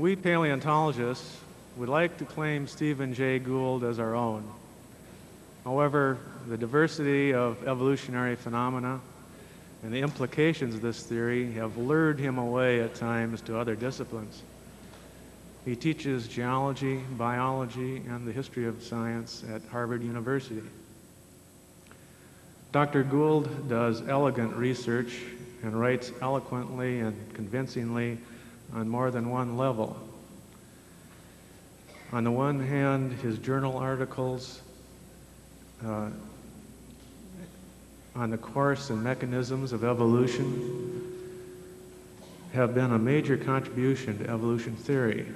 We paleontologists would like to claim Stephen Jay Gould as our own. However, the diversity of evolutionary phenomena and the implications of this theory have lured him away at times to other disciplines. He teaches geology, biology, and the history of science at Harvard University. Dr. Gould does elegant research and writes eloquently and convincingly on more than one level. On the one hand, his journal articles on the course and mechanisms of evolution have been a major contribution to evolution theory.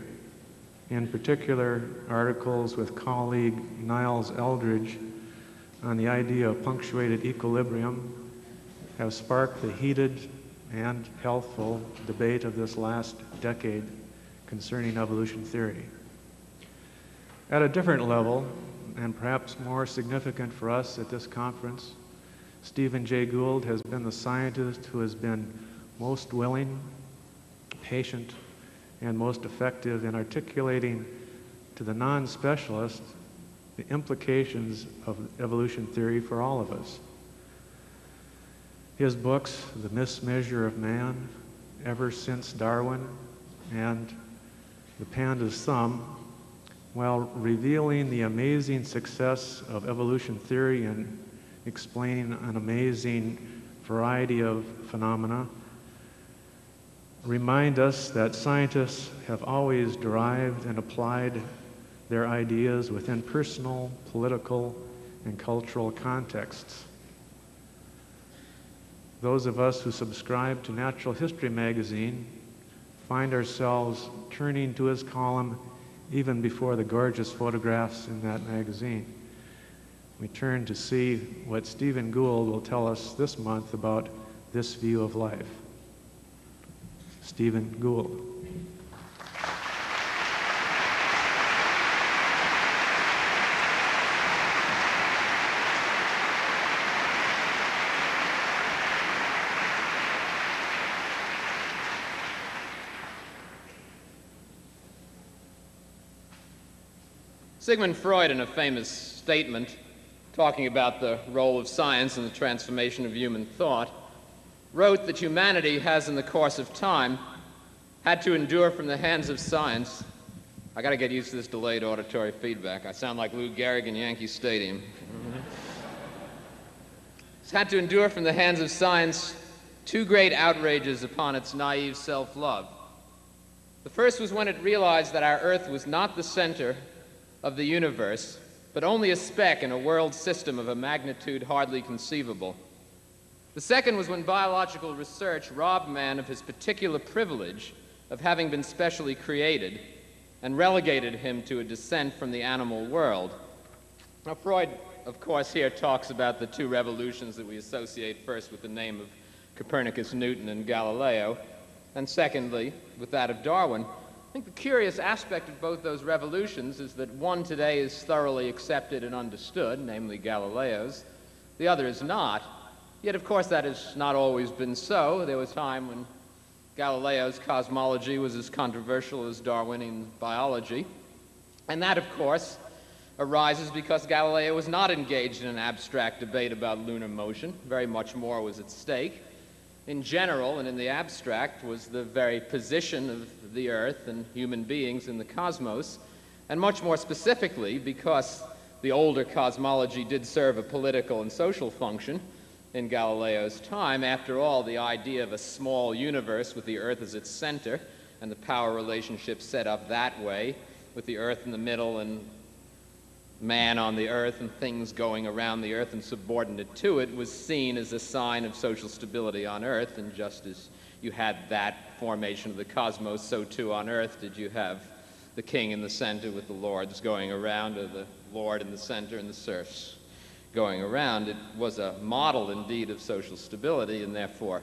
In particular, articles with colleague Niles Eldridge on the idea of punctuated equilibrium have sparked the heated and healthful debate of this last decade concerning evolution theory. At a different level, and perhaps more significant for us at this conference, Stephen Jay Gould has been the scientist who has been most willing, patient, and most effective in articulating to the non-specialist the implications of evolution theory for all of us. His books, The Mismeasure of Man, Ever Since Darwin, and The Panda's Thumb, while revealing the amazing success of evolution theory in explaining an amazing variety of phenomena, remind us that scientists have always derived and applied their ideas within personal, political, and cultural contexts. Those of us who subscribe to Natural History magazine find ourselves turning to his column even before the gorgeous photographs in that magazine. We turn to see what Stephen Gould will tell us this month about this view of life. Stephen Gould. Sigmund Freud, in a famous statement talking about the role of science in the transformation of human thought, wrote that humanity has in the course of time had to endure from the hands of science. I gotta get used to this delayed auditory feedback. I sound like Lou Gehrig in Yankee Stadium. It's had to endure from the hands of science two great outrages upon its naive self-love. The first was when it realized that our Earth was not the center of the universe, but only a speck in a world system of a magnitude hardly conceivable. The second was when biological research robbed man of his particular privilege of having been specially created and relegated him to a descent from the animal world. Now, Freud, of course, here talks about the two revolutions that we associate first with the name of Copernicus, Newton, and Galileo, and secondly, with that of Darwin. I think the curious aspect of both those revolutions is that one today is thoroughly accepted and understood, namely Galileo's. The other is not. Yet, of course, that has not always been so. There was a time when Galileo's cosmology was as controversial as Darwinian biology. And that, of course, arises because Galileo was not engaged in an abstract debate about lunar motion. Very much more was at stake. In general and in the abstract was the very position of the Earth and human beings in the cosmos, and much more specifically because the older cosmology did serve a political and social function in Galileo's time. After all, the idea of a small universe with the Earth as its center and the power relationship set up that way, with the Earth in the middle and man on the Earth and things going around the Earth and subordinate to it, was seen as a sign of social stability on Earth. And just as you had that formation of the cosmos, so too on Earth did you have the king in the center with the lords going around, or the lord in the center and the serfs going around. It was a model indeed of social stability, and therefore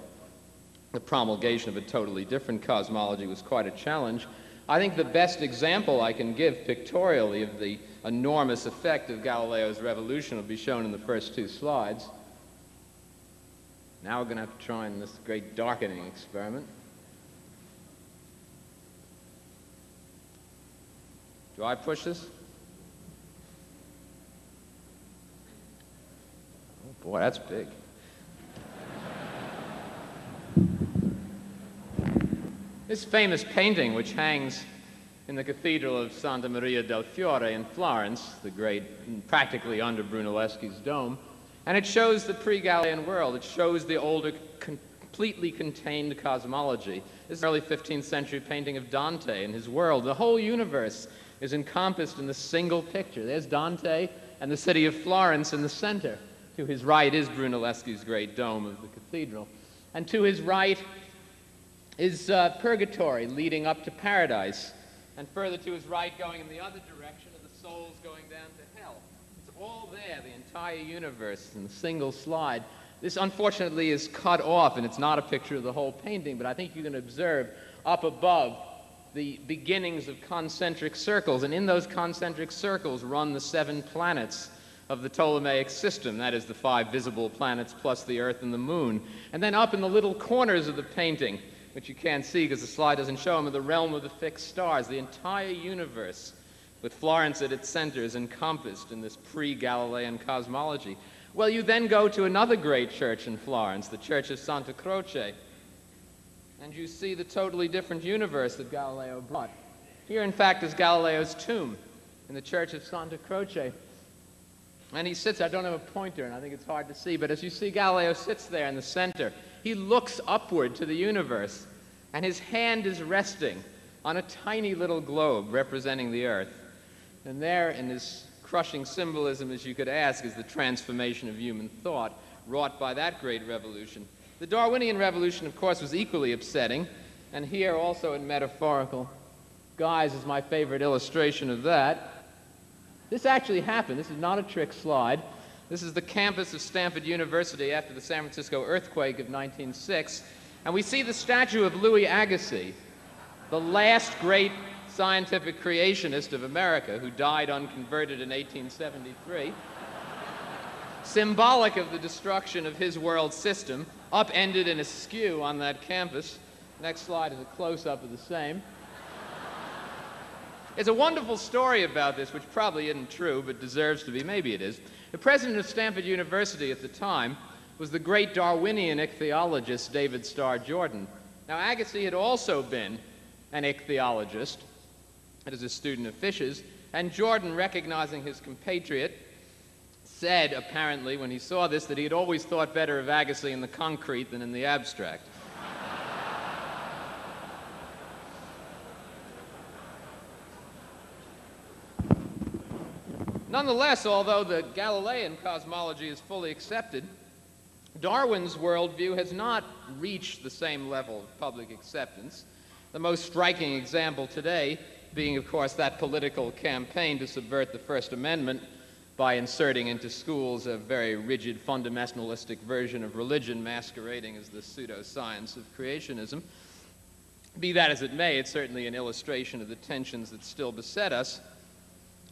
the promulgation of a totally different cosmology was quite a challenge. I think the best example I can give pictorially of the enormous effect of Galileo's revolution will be shown in the first two slides. Now we're going to have to try in this great darkening experiment. Do I push this? Oh boy, that's big. This famous painting, which hangs in the Cathedral of Santa Maria del Fiore in Florence, the great, practically under Brunelleschi's dome, and it shows the pre-Galilean world. It shows the older, completely contained cosmology. This is an early 15th century painting of Dante and his world. The whole universe is encompassed in the single picture. There's Dante and the city of Florence in the center. To his right is Brunelleschi's great dome of the cathedral. And to his right is purgatory leading up to paradise. And further to his right, going in the other direction, are the souls going down to hell. It's all there, the entire universe in a single slide. This, unfortunately, is cut off, and it's not a picture of the whole painting, but I think you can observe up above the beginnings of concentric circles, and in those concentric circles run the 7 planets of the Ptolemaic system. That is the 5 visible planets plus the Earth and the Moon. And then up in the little corners of the painting, which you can't see because the slide doesn't show them, in the realm of the fixed stars. The entire universe, with Florence at its center, is encompassed in this pre-Galilean cosmology. Well, you then go to another great church in Florence, the Church of Santa Croce, and you see the totally different universe that Galileo brought. Here, in fact, is Galileo's tomb in the Church of Santa Croce. And he sits, I don't have a pointer, and I think it's hard to see, but as you see, Galileo sits there in the center. He looks upward to the universe, and his hand is resting on a tiny little globe representing the Earth. And there, in his crushing symbolism, as you could ask, is the transformation of human thought wrought by that great revolution. The Darwinian revolution, of course, was equally upsetting, and here also in metaphorical guise is my favorite illustration of that. This actually happened. This is not a trick slide. This is the campus of Stanford University after the San Francisco earthquake of 1906. And we see the statue of Louis Agassiz, the last great scientific creationist of America, who died unconverted in 1873, symbolic of the destruction of his world system, upended and askew on that campus. Next slide is a close-up of the same. There's a wonderful story about this, which probably isn't true, but deserves to be. Maybe it is. The president of Stanford University at the time was the great Darwinian ichthyologist David Starr Jordan. Now, Agassiz had also been an ichthyologist, that is, a student of fishes, and Jordan, recognizing his compatriot, said, apparently, when he saw this, that he had always thought better of Agassiz in the concrete than in the abstract. Nonetheless, although the Galilean cosmology is fully accepted, Darwin's worldview has not reached the same level of public acceptance. The most striking example today being, of course, that political campaign to subvert the First Amendment by inserting into schools a very rigid fundamentalistic version of religion masquerading as the pseudoscience of creationism. Be that as it may, it's certainly an illustration of the tensions that still beset us.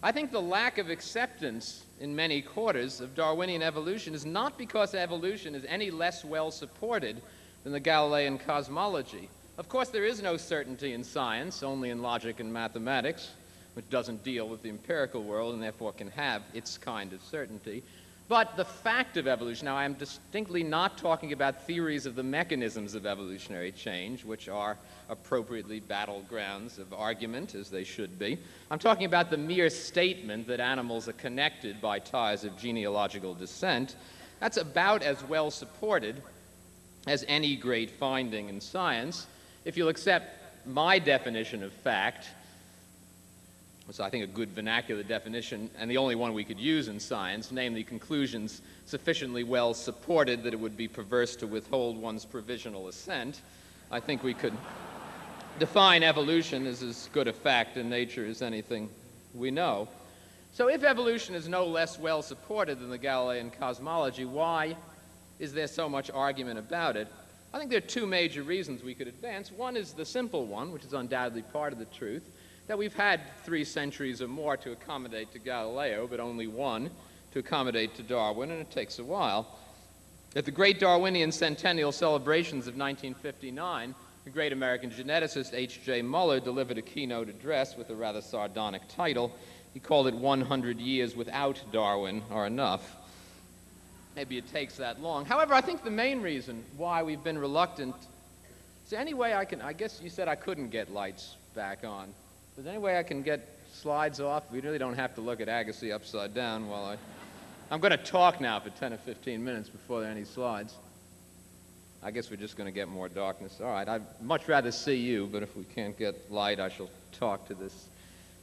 I think the lack of acceptance in many quarters of Darwinian evolution is not because evolution is any less well supported than the Galilean cosmology. Of course, there is no certainty in science, only in logic and mathematics, which doesn't deal with the empirical world and therefore can have its kind of certainty. But the fact of evolution, now I am distinctly not talking about theories of the mechanisms of evolutionary change, which are appropriately battlegrounds of argument, as they should be. I'm talking about the mere statement that animals are connected by ties of genealogical descent. That's about as well supported as any great finding in science. If you'll accept my definition of fact, so I think a good vernacular definition, and the only one we could use in science, namely conclusions sufficiently well supported that it would be perverse to withhold one's provisional assent, I think we could define evolution as good a fact in nature as anything we know. So if evolution is no less well supported than the Galilean cosmology, why is there so much argument about it? I think there are 2 major reasons we could advance. One is the simple one, which is undoubtedly part of the truth, that we've had 3 centuries or more to accommodate to Galileo, but only 1 to accommodate to Darwin, and it takes a while. At the great Darwinian centennial celebrations of 1959, the great American geneticist H.J. Muller delivered a keynote address with a rather sardonic title. He called it 100 Years Without Darwin Are Enough. Maybe it takes that long. However, I think the main reason why we've been reluctant, is there any way I can, I guess you said I couldn't get lights back on. Is there any way I can get slides off? We really don't have to look at Agassiz upside down while I'm going to talk now for 10 or 15 minutes before there are any slides. I guess we're just going to get more darkness. All right, I'd much rather see you, but if we can't get light, I shall talk to this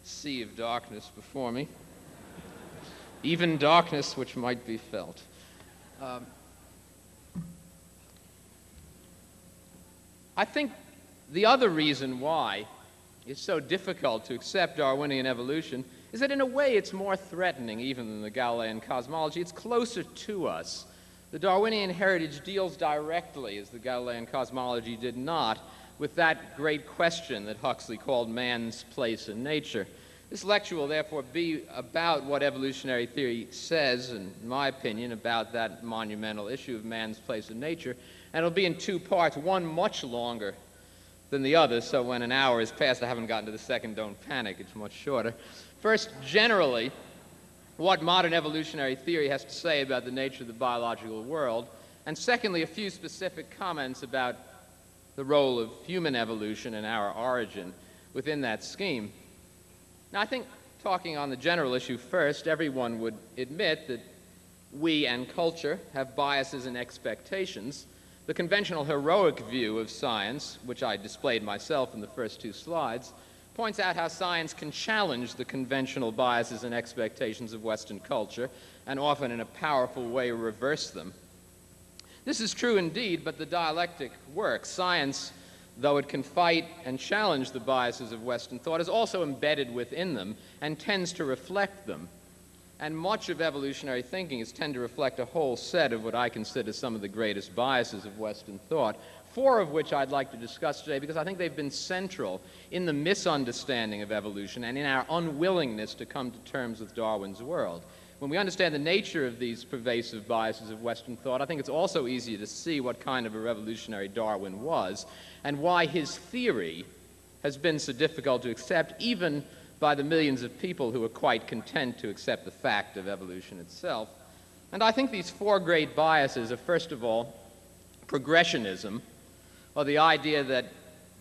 sea of darkness before me. Even darkness which might be felt. I think the other reason why it's so difficult to accept Darwinian evolution is that in a way it's more threatening even than the Galilean cosmology. It's closer to us. The Darwinian heritage deals directly, as the Galilean cosmology did not, with that great question that Huxley called man's place in nature. This lecture will therefore be about what evolutionary theory says, in my opinion, about that monumental issue of man's place in nature, and it'll be in two parts, one much longer than the other, so when an hour has passed, I haven't gotten to the second, don't panic, it's much shorter. First, generally, what modern evolutionary theory has to say about the nature of the biological world, and secondly, a few specific comments about the role of human evolution and our origin within that scheme. Now, I think talking on the general issue first, everyone would admit that we and culture have biases and expectations. The conventional heroic view of science, which I displayed myself in the first two slides, points out how science can challenge the conventional biases and expectations of Western culture, and often in a powerful way reverse them. This is true indeed, but the dialectic works. Science, though it can fight and challenge the biases of Western thought, is also embedded within them and tends to reflect them. And much of evolutionary thinking is tend to reflect a whole set of what I consider some of the greatest biases of Western thought, four of which I'd like to discuss today because I think they've been central in the misunderstanding of evolution and in our unwillingness to come to terms with Darwin's world. When we understand the nature of these pervasive biases of Western thought, I think it's also easier to see what kind of a revolutionary Darwin was and why his theory has been so difficult to accept, even by the millions of people who are quite content to accept the fact of evolution itself. And I think these four great biases are, first of all, progressionism, or the idea that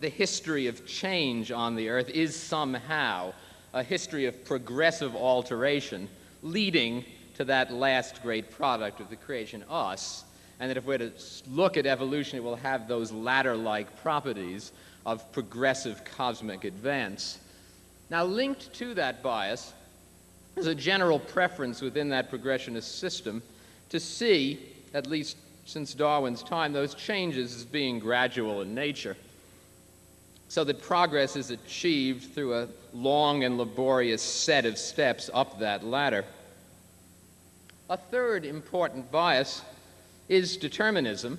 the history of change on the earth is somehow a history of progressive alteration leading to that last great product of the creation, us, and that if we're to look at evolution, it will have those ladder-like properties of progressive cosmic advance. Now, linked to that bias is a general preference within that progressionist system to see, at least since Darwin's time, those changes as being gradual in nature, so that progress is achieved through a long and laborious set of steps up that ladder. A third important bias is determinism,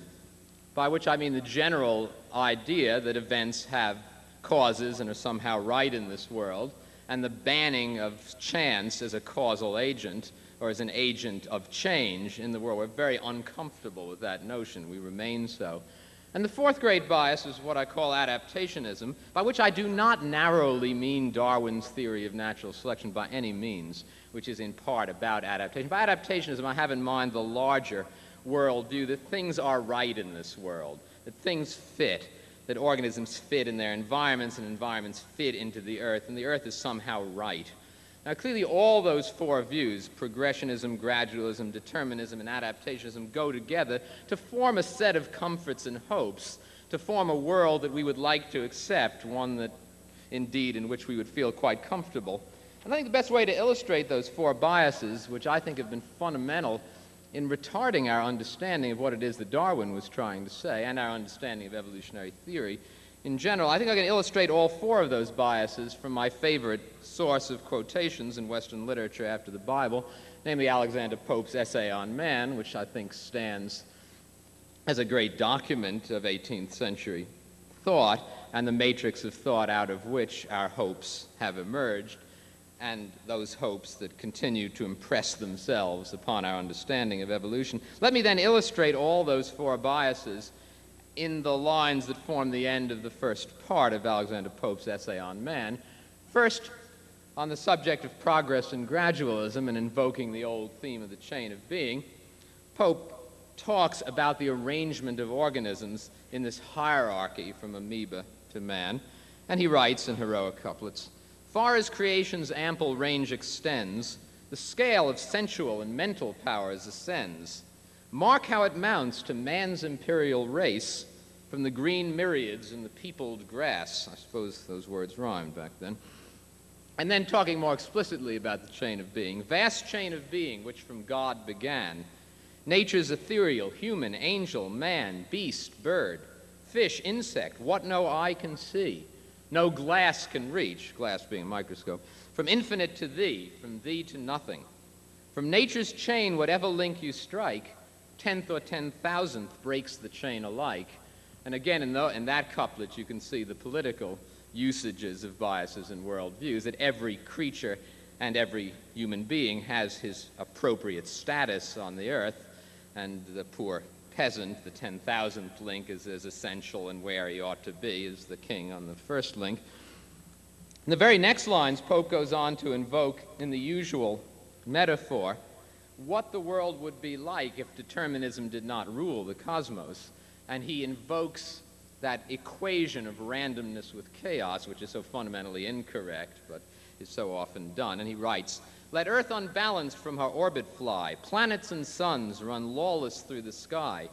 by which I mean the general idea that events have causes and are somehow right in this world, and the banning of chance as a causal agent or as an agent of change in the world. We're very uncomfortable with that notion. We remain so. And the fourth great bias is what I call adaptationism, by which I do not narrowly mean Darwin's theory of natural selection by any means, which is in part about adaptation. By adaptationism, I have in mind the larger worldview that things are right in this world, that things fit, that organisms fit in their environments, and environments fit into the earth, and the earth is somehow right. Now, clearly, all those four views, progressionism, gradualism, determinism, and adaptationism, go together to form a set of comforts and hopes, to form a world that we would like to accept, one that, indeed, in which we would feel quite comfortable. And I think the best way to illustrate those four biases, which I think have been fundamental in retarding our understanding of what it is that Darwin was trying to say and our understanding of evolutionary theory in general, I think I can illustrate all four of those biases from my favorite source of quotations in Western literature after the Bible, namely Alexander Pope's Essay on Man, which I think stands as a great document of 18th century thought and the matrix of thought out of which our hopes have emerged, and those hopes that continue to impress themselves upon our understanding of evolution. Let me then illustrate all those four biases in the lines that form the end of the first part of Alexander Pope's essay on man. First, on the subject of progress and gradualism, and invoking the old theme of the chain of being, Pope talks about the arrangement of organisms in this hierarchy from amoeba to man, and he writes in heroic couplets, "Far as creation's ample range extends, the scale of sensual and mental powers ascends. Mark how it mounts to man's imperial race from the green myriads and the peopled grass." I suppose those words rhymed back then. And then talking more explicitly about the chain of being, "Vast chain of being which from God began, nature's ethereal, human, angel, man, beast, bird, fish, insect, what no eye can see, no glass can reach," glass being a microscope, "from infinite to thee, from thee to nothing. From nature's chain, whatever link you strike, tenth or 10,000th breaks the chain alike." And again, in that couplet, you can see the political usages of biases and worldviews, that every creature and every human being has his appropriate status on the earth, and the poor peasant, the 10,000th link, is as essential and where he ought to be as the king on the first link. In the very next lines, Pope goes on to invoke, in the usual metaphor, what the world would be like if determinism did not rule the cosmos, and he invokes that equation of randomness with chaos, which is so fundamentally incorrect, but is so often done, and he writes, "Let Earth unbalanced from her orbit fly, planets and suns run lawless through the sky.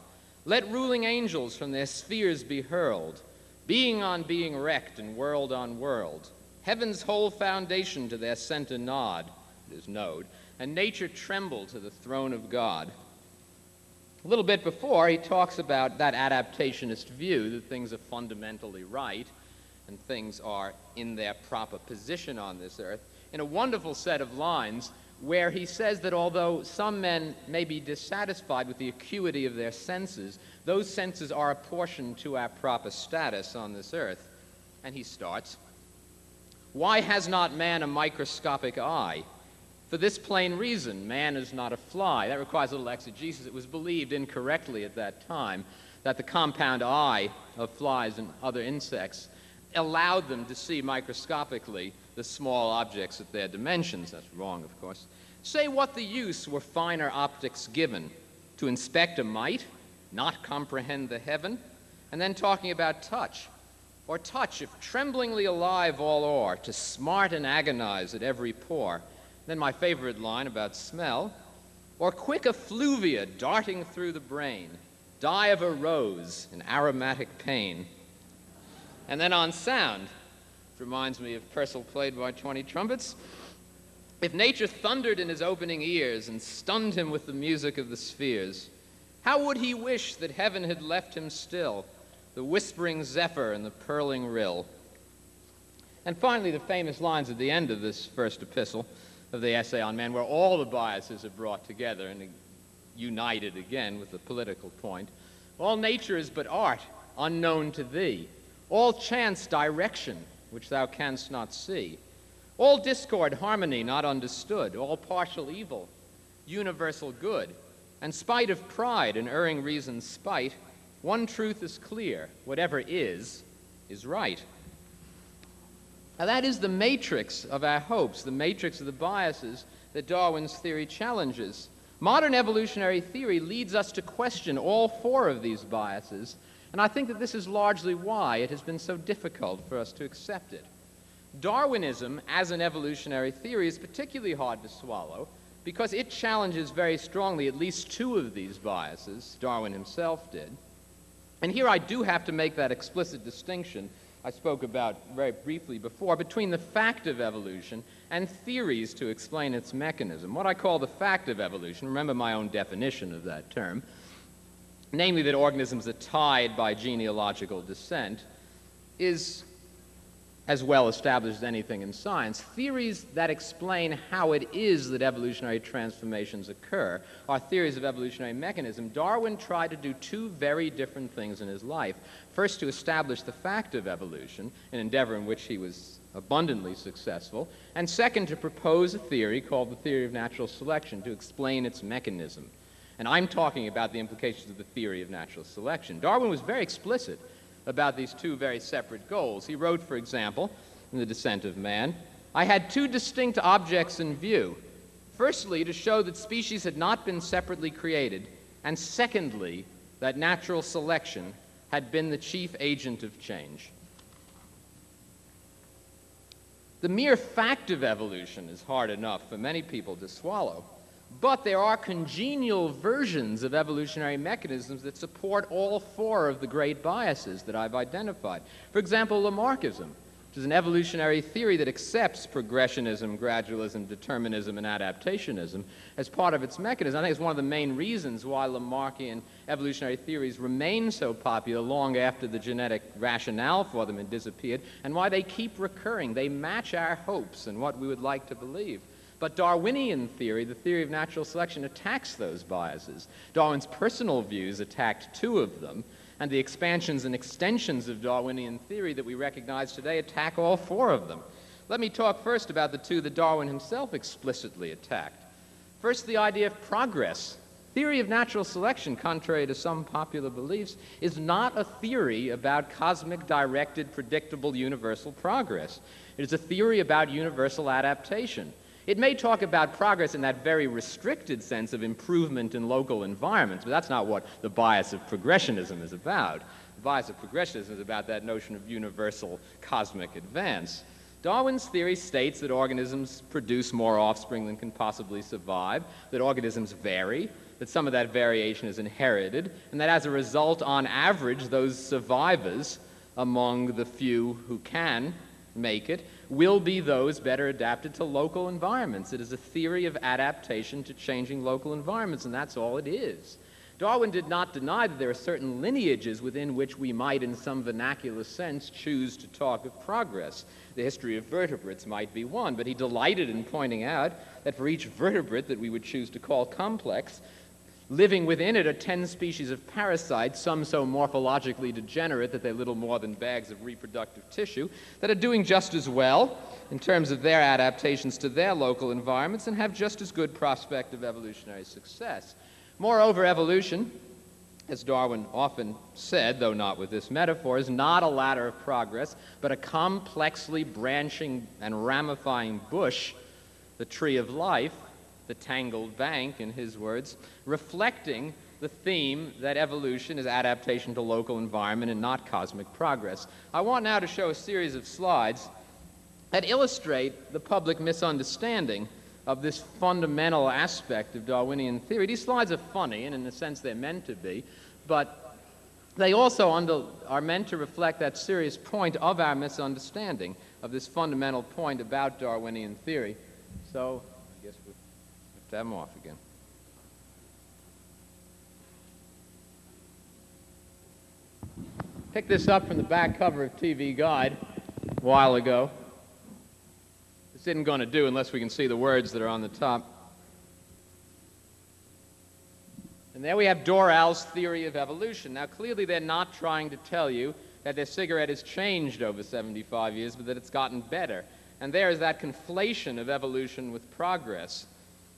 Let ruling angels from their spheres be hurled, being on being wrecked and world on world. Heaven's whole foundation to their center nod," it is node, "and nature tremble to the throne of God." A little bit before, he talks about that adaptationist view that things are fundamentally right and things are in their proper position on this earth, in a wonderful set of lines where he says that although some men may be dissatisfied with the acuity of their senses, those senses are apportioned to our proper status on this earth. And he starts, "Why has not man a microscopic eye? For this plain reason, man is not a fly." That requires a little exegesis. It was believed incorrectly at that time that the compound eye of flies and other insects allowed them to see microscopically the small objects at their dimensions. That's wrong, of course. "Say what the use were finer optics given, to inspect a mite, not comprehend the heaven," and then talking about touch, "or touch if tremblingly alive all o'er, to smart and agonize at every pore." Then my favorite line about smell, "or quick effluvia darting through the brain, dye of a rose in aromatic pain." And then on sound, it reminds me of Purcell played by 20 trumpets. "If nature thundered in his opening ears and stunned him with the music of the spheres, how would he wish that heaven had left him still, the whispering zephyr and the purling rill?" And finally, the famous lines at the end of this first epistle of the essay on man, where all the biases are brought together and united again with the political point. "All nature is but art, unknown to thee. All chance direction, which thou canst not see. All discord harmony not understood. All partial evil, universal good. And spite of pride and erring reason's spite, one truth is clear, whatever is right." Now that is the matrix of our hopes, the matrix of the biases that Darwin's theory challenges. Modern evolutionary theory leads us to question all four of these biases, and I think that this is largely why it has been so difficult for us to accept it. Darwinism, as an evolutionary theory, is particularly hard to swallow because it challenges very strongly at least two of these biases. Darwin himself did. And here I do have to make that explicit distinction I spoke about very briefly before between the fact of evolution and theories to explain its mechanism. What I call the fact of evolution, remember my own definition of that term, namely that organisms are tied by genealogical descent, is as well established as anything in science. Theories that explain how it is that evolutionary transformations occur are theories of evolutionary mechanism. Darwin tried to do two very different things in his life. First, to establish the fact of evolution, an endeavor in which he was abundantly successful, and second, to propose a theory called the theory of natural selection to explain its mechanism. And I'm talking about the implications of the theory of natural selection. Darwin was very explicit about these two very separate goals. He wrote, for example, in The Descent of Man, "I had two distinct objects in view. Firstly, to show that species had not been separately created, and secondly, that natural selection had been the chief agent of change." The mere fact of evolution is hard enough for many people to swallow, but there are congenial versions of evolutionary mechanisms that support all four of the great biases that I've identified. For example, Lamarckism, which is an evolutionary theory that accepts progressionism, gradualism, determinism, and adaptationism as part of its mechanism. I think it's one of the main reasons why Lamarckian evolutionary theories remain so popular long after the genetic rationale for them had disappeared, and why they keep recurring. They match our hopes and what we would like to believe. But Darwinian theory, the theory of natural selection, attacks those biases. Darwin's personal views attacked two of them, and the expansions and extensions of Darwinian theory that we recognize today attack all four of them. Let me talk first about the two that Darwin himself explicitly attacked. First, the idea of progress. Theory of natural selection, contrary to some popular beliefs, is not a theory about cosmic, directed, predictable, universal progress. It is a theory about universal adaptation. It may talk about progress in that very restricted sense of improvement in local environments, but that's not what the bias of progressionism is about. The bias of progressionism is about that notion of universal cosmic advance. Darwin's theory states that organisms produce more offspring than can possibly survive, that organisms vary, that some of that variation is inherited, and that as a result, on average, those survivors among the few who can make it will be those better adapted to local environments. It is a theory of adaptation to changing local environments, and that's all it is. Darwin did not deny that there are certain lineages within which we might, in some vernacular sense, choose to talk of progress. The history of vertebrates might be one, but he delighted in pointing out that for each vertebrate that we would choose to call complex, living within it are 10 species of parasites, some so morphologically degenerate that they're little more than bags of reproductive tissue, that are doing just as well in terms of their adaptations to their local environments and have just as good prospect of evolutionary success. Moreover, evolution, as Darwin often said, though not with this metaphor, is not a ladder of progress, but a complexly branching and ramifying bush, the tree of life, the tangled bank, in his words, reflecting the theme that evolution is adaptation to local environment and not cosmic progress. I want now to show a series of slides that illustrate the public misunderstanding of this fundamental aspect of Darwinian theory. These slides are funny, and in a sense they're meant to be, but they also are meant to reflect that serious point of our misunderstanding of this fundamental point about Darwinian theory. So I guess we'll them off again. Picked this up from the back cover of TV Guide a while ago. This isn't going to do unless we can see the words that are on the top. And there we have Doral's theory of evolution. Now clearly they're not trying to tell you that their cigarette has changed over 75 years, but that it's gotten better. And there is that conflation of evolution with progress.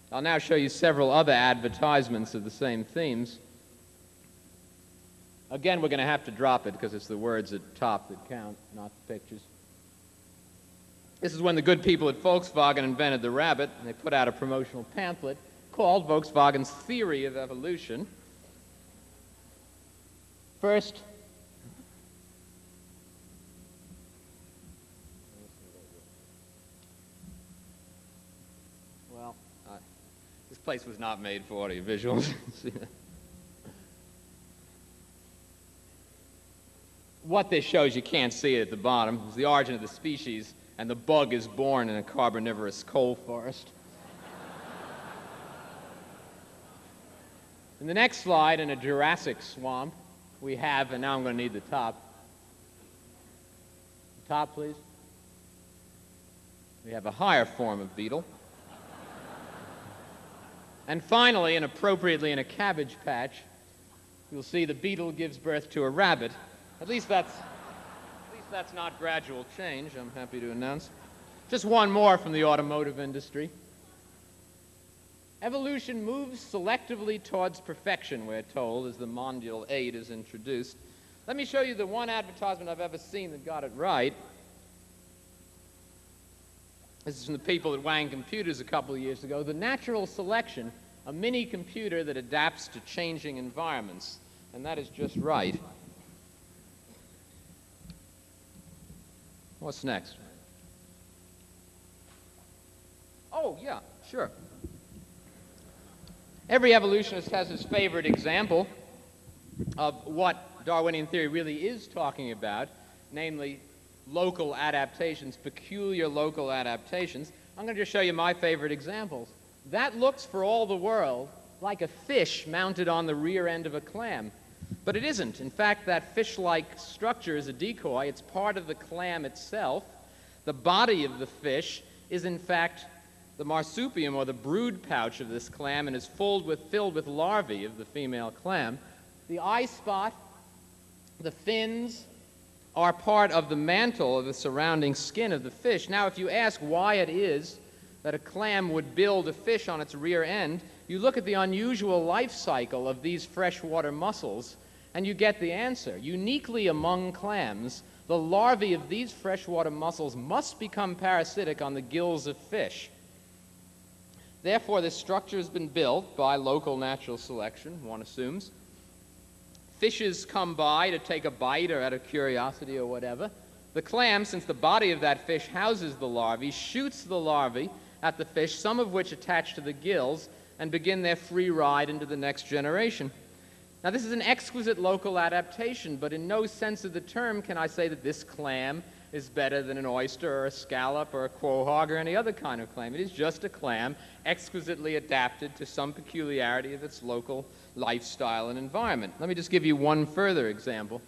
I'll now show you several other advertisements of the same themes. Again, we're going to have to drop it because it's the words at the top that count, not the pictures. This is when the good people at Volkswagen invented the rabbit, and they put out a promotional pamphlet called Volkswagen's Theory of Evolution. First, place was not made for audio visuals. What this shows, you can't see it at the bottom, is the origin of the species, and the bug is born in a carboniferous coal forest. In the next slide, in a Jurassic swamp, we have, and now I'm going to need the top. The top, please. We have a higher form of beetle. And finally, and appropriately in a cabbage patch, you'll see the beetle gives birth to a rabbit. At least that's not gradual change, I'm happy to announce. Just one more from the automotive industry. Evolution moves selectively towards perfection, we're told, as the mondial aid is introduced. Let me show you the one advertisement I've ever seen that got it right. This is from the people at Wang Computers a couple of years ago. The Natural Selection, a mini computer that adapts to changing environments. And that is just right. What's next? Oh, yeah, sure. Every evolutionist has his favorite example of what Darwinian theory really is talking about, namely local adaptations, peculiar local adaptations. I'm going to just show you my favorite examples. That looks for all the world like a fish mounted on the rear end of a clam, but it isn't. In fact, that fish-like structure is a decoy. It's part of the clam itself. The body of the fish is, in fact, the marsupium or the brood pouch of this clam and is filled with larvae of the female clam. The eye spot, the fins are part of the mantle of the surrounding skin of the fish. Now, if you ask why it is that a clam would build a fish on its rear end, you look at the unusual life cycle of these freshwater mussels and you get the answer. Uniquely among clams, the larvae of these freshwater mussels must become parasitic on the gills of fish. Therefore, this structure has been built by local natural selection, one assumes. Fishes come by to take a bite or out of curiosity or whatever. The clam, since the body of that fish houses the larvae, shoots the larvae at the fish, some of which attach to the gills and begin their free ride into the next generation. Now, this is an exquisite local adaptation, but in no sense of the term can I say that this clam is better than an oyster or a scallop or a quahog or any other kind of clam. It is just a clam exquisitely adapted to some peculiarity of its local lifestyle and environment. Let me just give you one further example.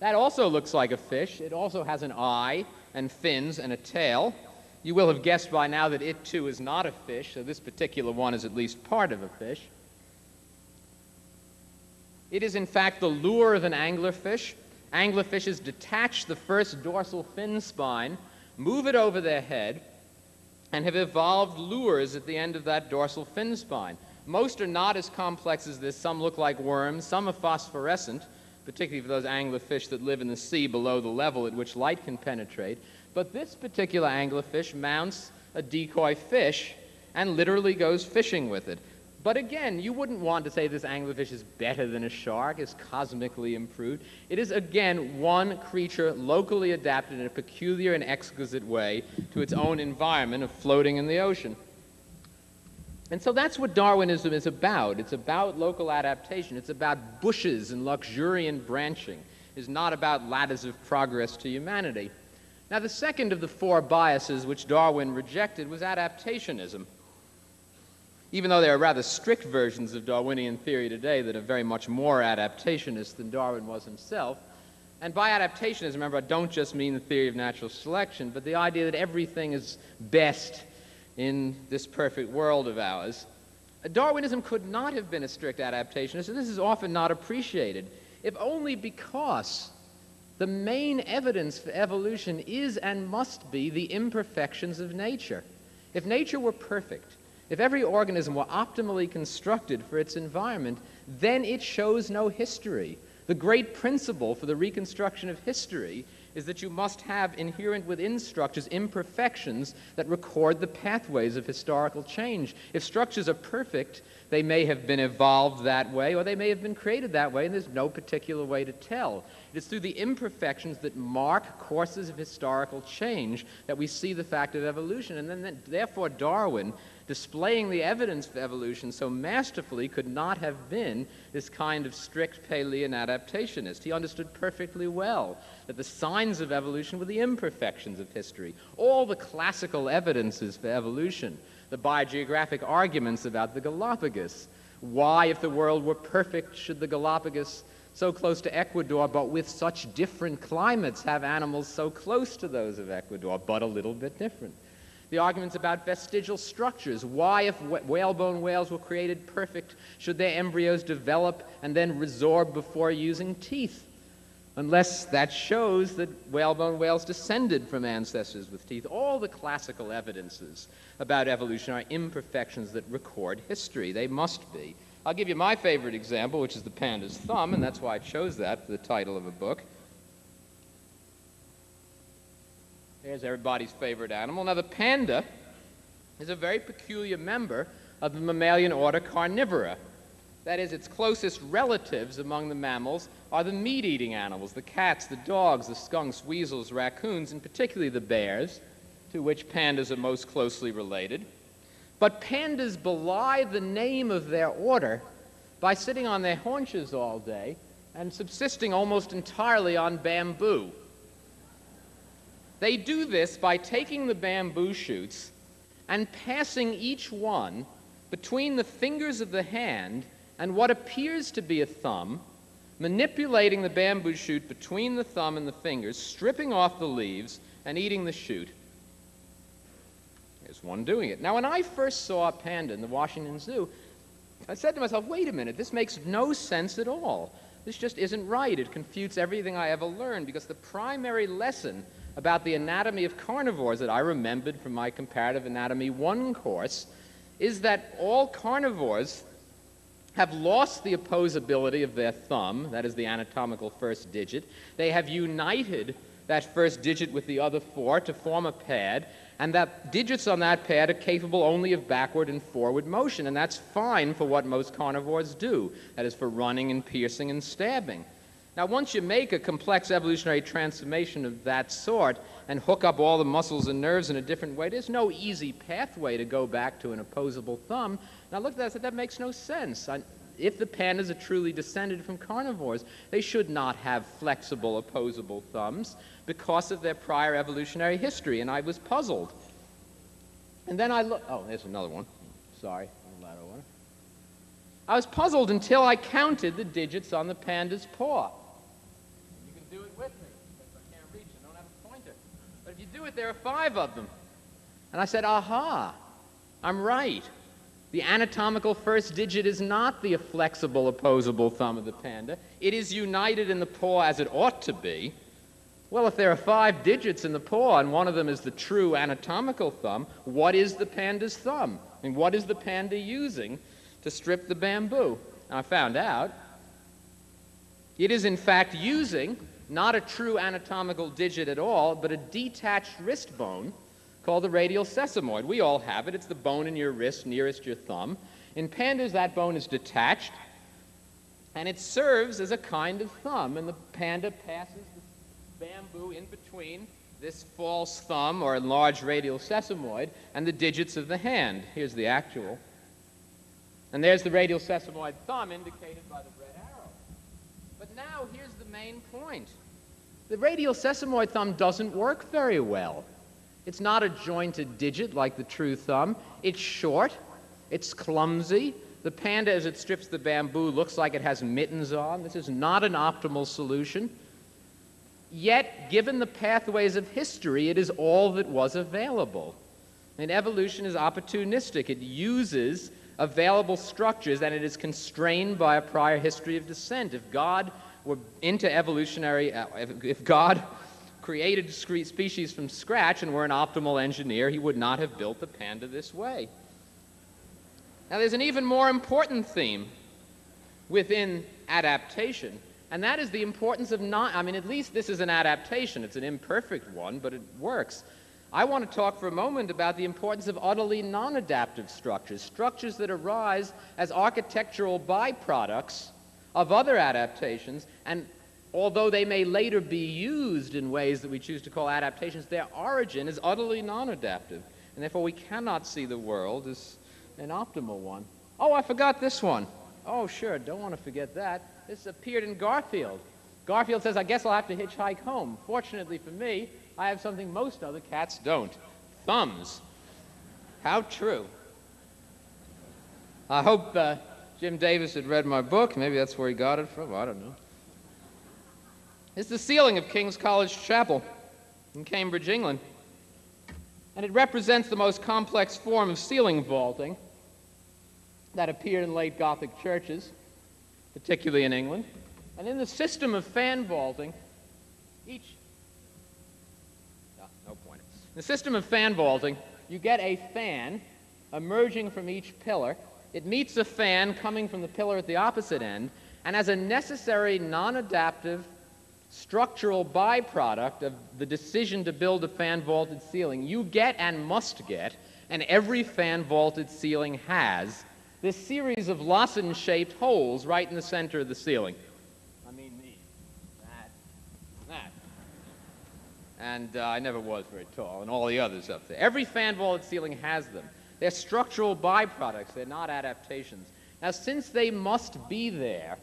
That also looks like a fish. It also has an eye and fins and a tail. You will have guessed by now that it too is not a fish, so this particular one is at least part of a fish. It is in fact the lure of an anglerfish. Anglerfishes detach the first dorsal fin spine, move it over their head, and have evolved lures at the end of that dorsal fin spine. Most are not as complex as this. Some look like worms, some are phosphorescent, particularly for those anglerfish that live in the sea below the level at which light can penetrate. But this particular anglerfish mounts a decoy fish and literally goes fishing with it. But again, you wouldn't want to say this anglerfish is better than a shark, is cosmically improved. It is, again, one creature locally adapted in a peculiar and exquisite way to its own environment of floating in the ocean. And so that's what Darwinism is about. It's about local adaptation. It's about bushes and luxuriant branching. It's not about ladders of progress to humanity. Now, the second of the four biases which Darwin rejected was adaptationism. Even though there are rather strict versions of Darwinian theory today that are very much more adaptationist than Darwin was himself. And by adaptationism, remember, I don't just mean the theory of natural selection, but the idea that everything is best in this perfect world of ours. Darwinism could not have been a strict adaptationist, and this is often not appreciated, if only because the main evidence for evolution is and must be the imperfections of nature. If nature were perfect, if every organism were optimally constructed for its environment, then it shows no history. The great principle for the reconstruction of history is that you must have inherent within structures imperfections that record the pathways of historical change. If structures are perfect, they may have been evolved that way, or they may have been created that way, and there's no particular way to tell. It is through the imperfections that mark courses of historical change that we see the fact of evolution, and then therefore Darwin, displaying the evidence of evolution so masterfully, could not have been this kind of strict Palean adaptationist. He understood perfectly well that the signs of evolution were the imperfections of history. All the classical evidences for evolution, the biogeographic arguments about the Galapagos. Why, if the world were perfect, should the Galapagos, so close to Ecuador, but with such different climates, have animals so close to those of Ecuador, but a little bit different? The arguments about vestigial structures. Why, if whalebone whales were created perfect, should their embryos develop and then resorb before using teeth? unless that shows that whalebone whales descended from ancestors with teeth. All the classical evidences about evolution are imperfections that record history. They must be. I'll give you my favorite example, which is The Panda's Thumb, and that's why I chose that for the title of a book. There's everybody's favorite animal. Now, the panda is a very peculiar member of the mammalian order Carnivora. That is, its closest relatives among the mammals are the meat-eating animals, the cats, the dogs, the skunks, weasels, raccoons, and particularly the bears, to which pandas are most closely related. But pandas belie the name of their order by sitting on their haunches all day and subsisting almost entirely on bamboo. They do this by taking the bamboo shoots and passing each one between the fingers of the hand and what appears to be a thumb, manipulating the bamboo shoot between the thumb and the fingers, stripping off the leaves and eating the shoot. There's one doing it. Now, when I first saw a panda in the Washington Zoo, I said to myself, wait a minute, this makes no sense at all. This just isn't right. It confutes everything I ever learned, because the primary lesson about the anatomy of carnivores that I remembered from my Comparative Anatomy 1 course is that all carnivores have lost the opposability of their thumb, that is the anatomical first digit. They have united that first digit with the other four to form a pad, and that digits on that pad are capable only of backward and forward motion, and that's fine for what most carnivores do, that is for running and piercing and stabbing. Now, once you make a complex evolutionary transformation of that sort and hook up all the muscles and nerves in a different way, there's no easy pathway to go back to an opposable thumb. Now, look at that, I said, that makes no sense. If the pandas are truly descended from carnivores, they should not have flexible opposable thumbs because of their prior evolutionary history, and I was puzzled. And then I looked, oh, there's another one. Sorry, a little out of order. I was puzzled until I counted the digits on the panda's paw. You can do it with me, because I can't reach, I don't have a pointer. But if you do it, there are 5 of them. And I said, aha, I'm right. The anatomical first digit is not the flexible opposable thumb of the panda. It is united in the paw as it ought to be. Well, if there are 5 digits in the paw and one of them is the true anatomical thumb, what is the panda's thumb? And what is the panda using to strip the bamboo? And I found out it is in fact using not a true anatomical digit at all, but a detached wrist bone called the radial sesamoid. We all have it. It's the bone in your wrist nearest your thumb. In pandas, that bone is detached, and it serves as a kind of thumb, and the panda passes the bamboo in between this false thumb or enlarged radial sesamoid and the digits of the hand. Here's the actual. And there's the radial sesamoid thumb indicated by the red arrow. But now here's the main point. The radial sesamoid thumb doesn't work very well. It's not a jointed digit like the true thumb. It's short. It's clumsy. The panda, as it strips the bamboo, looks like it has mittens on. This is not an optimal solution. Yet, given the pathways of history, it is all that was available. And evolution is opportunistic. It uses available structures, and it is constrained by a prior history of descent. If God were into evolutionary, if God created species from scratch and were an optimal engineer, he would not have built the panda this way. Now, there's an even more important theme within adaptation, and that is the importance of not, I mean, at least this is an adaptation. It's an imperfect one, but it works. I want to talk for a moment about the importance of utterly non-adaptive structures, structures that arise as architectural byproducts of other adaptations, and although they may later be used in ways that we choose to call adaptations, their origin is utterly non-adaptive, and therefore we cannot see the world as an optimal one. Oh, I forgot this one. Oh, sure, don't want to forget that. This appeared in Garfield. Garfield says, I guess I'll have to hitchhike home. Fortunately for me, I have something most other cats don't. Thumbs. How true. I hope Jim Davis had read my book. Maybe that's where he got it from. I don't know. It's the ceiling of King's College Chapel in Cambridge, England, and it represents the most complex form of ceiling vaulting that appeared in late Gothic churches, particularly in England. And in the system of fan vaulting, each. No pointer. The system of fan vaulting, you get a fan emerging from each pillar. It meets a fan coming from the pillar at the opposite end, and as a necessary non-adaptive structural byproduct of the decision to build a fan-vaulted ceiling, you get and must get, and every fan-vaulted ceiling has, this series of lozenge-shaped holes right in the center of the ceiling. I mean these, that. And I never was very tall, and all the others up there. Every fan-vaulted ceiling has them. They're structural byproducts, they're not adaptations. Now, since they must be there,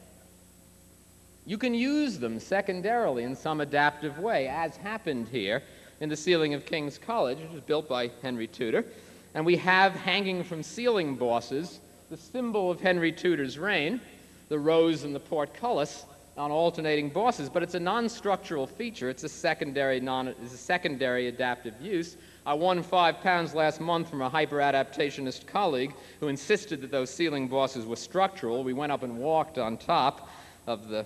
you can use them secondarily in some adaptive way, as happened here in the ceiling of King's College, which was built by Henry Tudor. And we have hanging from ceiling bosses the symbol of Henry Tudor's reign, the rose and the portcullis on alternating bosses, but it's a non-structural feature. It's a secondary, adaptive use. I won 5 pounds last month from a hyper-adaptationist colleague who insisted that those ceiling bosses were structural. We went up and walked on top of the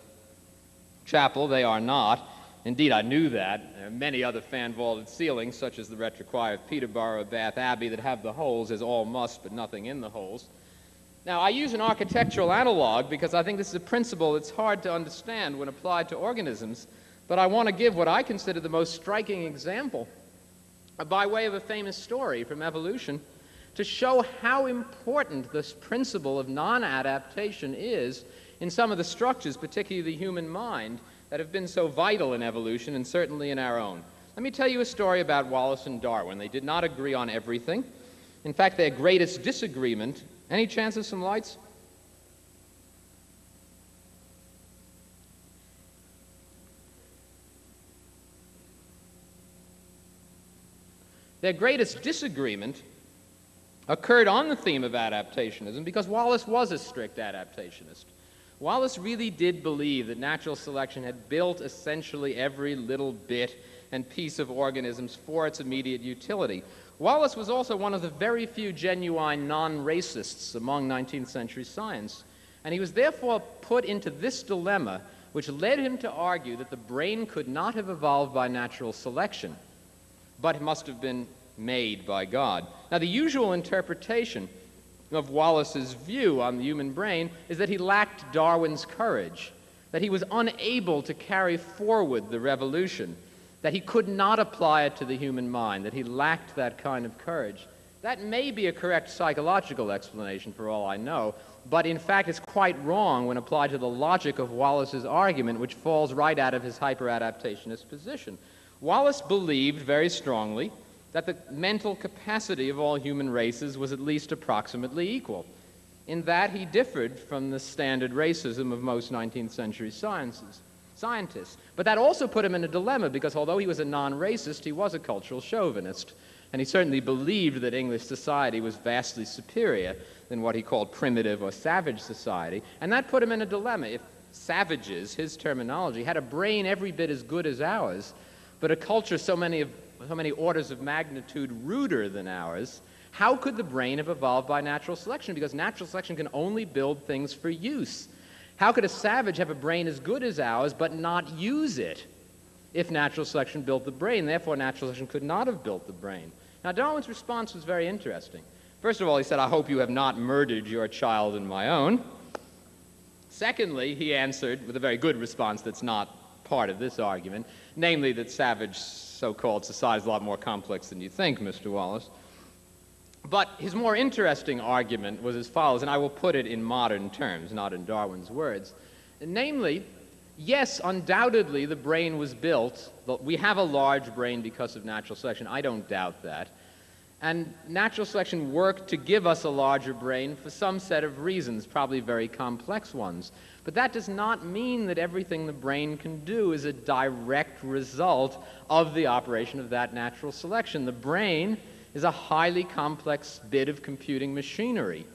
chapel. They are not. Indeed, I knew that. There are many other fan-vaulted ceilings, such as the retrochoir of Peterborough, Bath Abbey, that have the holes as all must, but nothing in the holes. Now, I use an architectural analog because I think this is a principle that's hard to understand when applied to organisms, but I want to give what I consider the most striking example by way of a famous story from evolution, to show how important this principle of non-adaptation is in some of the structures, particularly the human mind, that have been so vital in evolution and certainly in our own. Let me tell you a story about Wallace and Darwin. They did not agree on everything. In fact, their greatest disagreement, any chance of some lights? Their greatest disagreement occurred on the theme of adaptationism because Wallace was a strict adaptationist. Wallace really did believe that natural selection had built essentially every little bit and piece of organisms for its immediate utility. Wallace was also one of the very few genuine non-racists among 19th century science, and he was therefore put into this dilemma, which led him to argue that the brain could not have evolved by natural selection, but must have been made by God. Now, the usual interpretation of Wallace's view on the human brain is that he lacked Darwin's courage, that he was unable to carry forward the revolution, that he could not apply it to the human mind, that he lacked that kind of courage. That may be a correct psychological explanation for all I know, but in fact it's quite wrong when applied to the logic of Wallace's argument, which falls right out of his hyper-adaptationist position. Wallace believed very strongly that the mental capacity of all human races was at least approximately equal. In that, he differed from the standard racism of most 19th century scientists. But that also put him in a dilemma because although he was a non-racist, he was a cultural chauvinist. And he certainly believed that English society was vastly superior than what he called primitive or savage society. And that put him in a dilemma. If savages, his terminology, had a brain every bit as good as ours, but a culture so many orders of magnitude ruder than ours, how could the brain have evolved by natural selection? Because natural selection can only build things for use. How could a savage have a brain as good as ours but not use it if natural selection built the brain? Therefore, natural selection could not have built the brain. Now, Darwin's response was very interesting. First of all, he said, "I hope you have not murdered your child and my own." Secondly, he answered with a very good response that's not part of this argument, namely that savage so-called society is a lot more complex than you think, Mr. Wallace. But his more interesting argument was as follows, and I will put it in modern terms, not in Darwin's words. Namely, yes, undoubtedly the brain was built. We have a large brain because of natural selection. I don't doubt that. And natural selection worked to give us a larger brain for some set of reasons, probably very complex ones. But that does not mean that everything the brain can do is a direct result of the operation of that natural selection. The brain is a highly complex bit of computing machinery.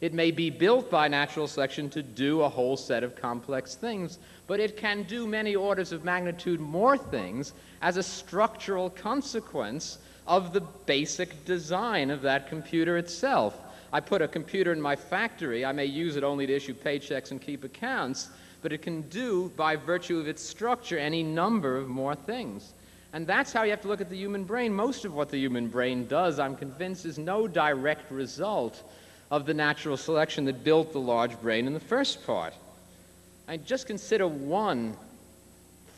It may be built by natural selection to do a whole set of complex things, but it can do many orders of magnitude more things as a structural consequence of the basic design of that computer itself. I put a computer in my factory. I may use it only to issue paychecks and keep accounts, but it can do, by virtue of its structure, any number of more things. And that's how you have to look at the human brain. Most of what the human brain does, I'm convinced, is no direct result of the natural selection that built the large brain in the first part. And just consider one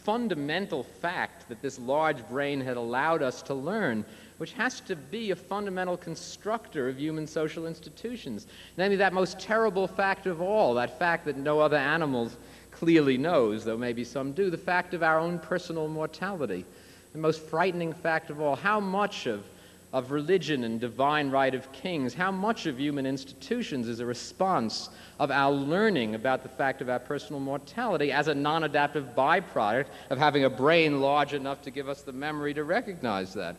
fundamental fact that this large brain had allowed us to learn, which has to be a fundamental constructor of human social institutions. Namely, that most terrible fact of all, that fact that no other animals clearly knows, though maybe some do, the fact of our own personal mortality. The most frightening fact of all, how much of religion and divine right of kings, how much of human institutions is a response of our learning about the fact of our personal mortality as a non-adaptive byproduct of having a brain large enough to give us the memory to recognize that.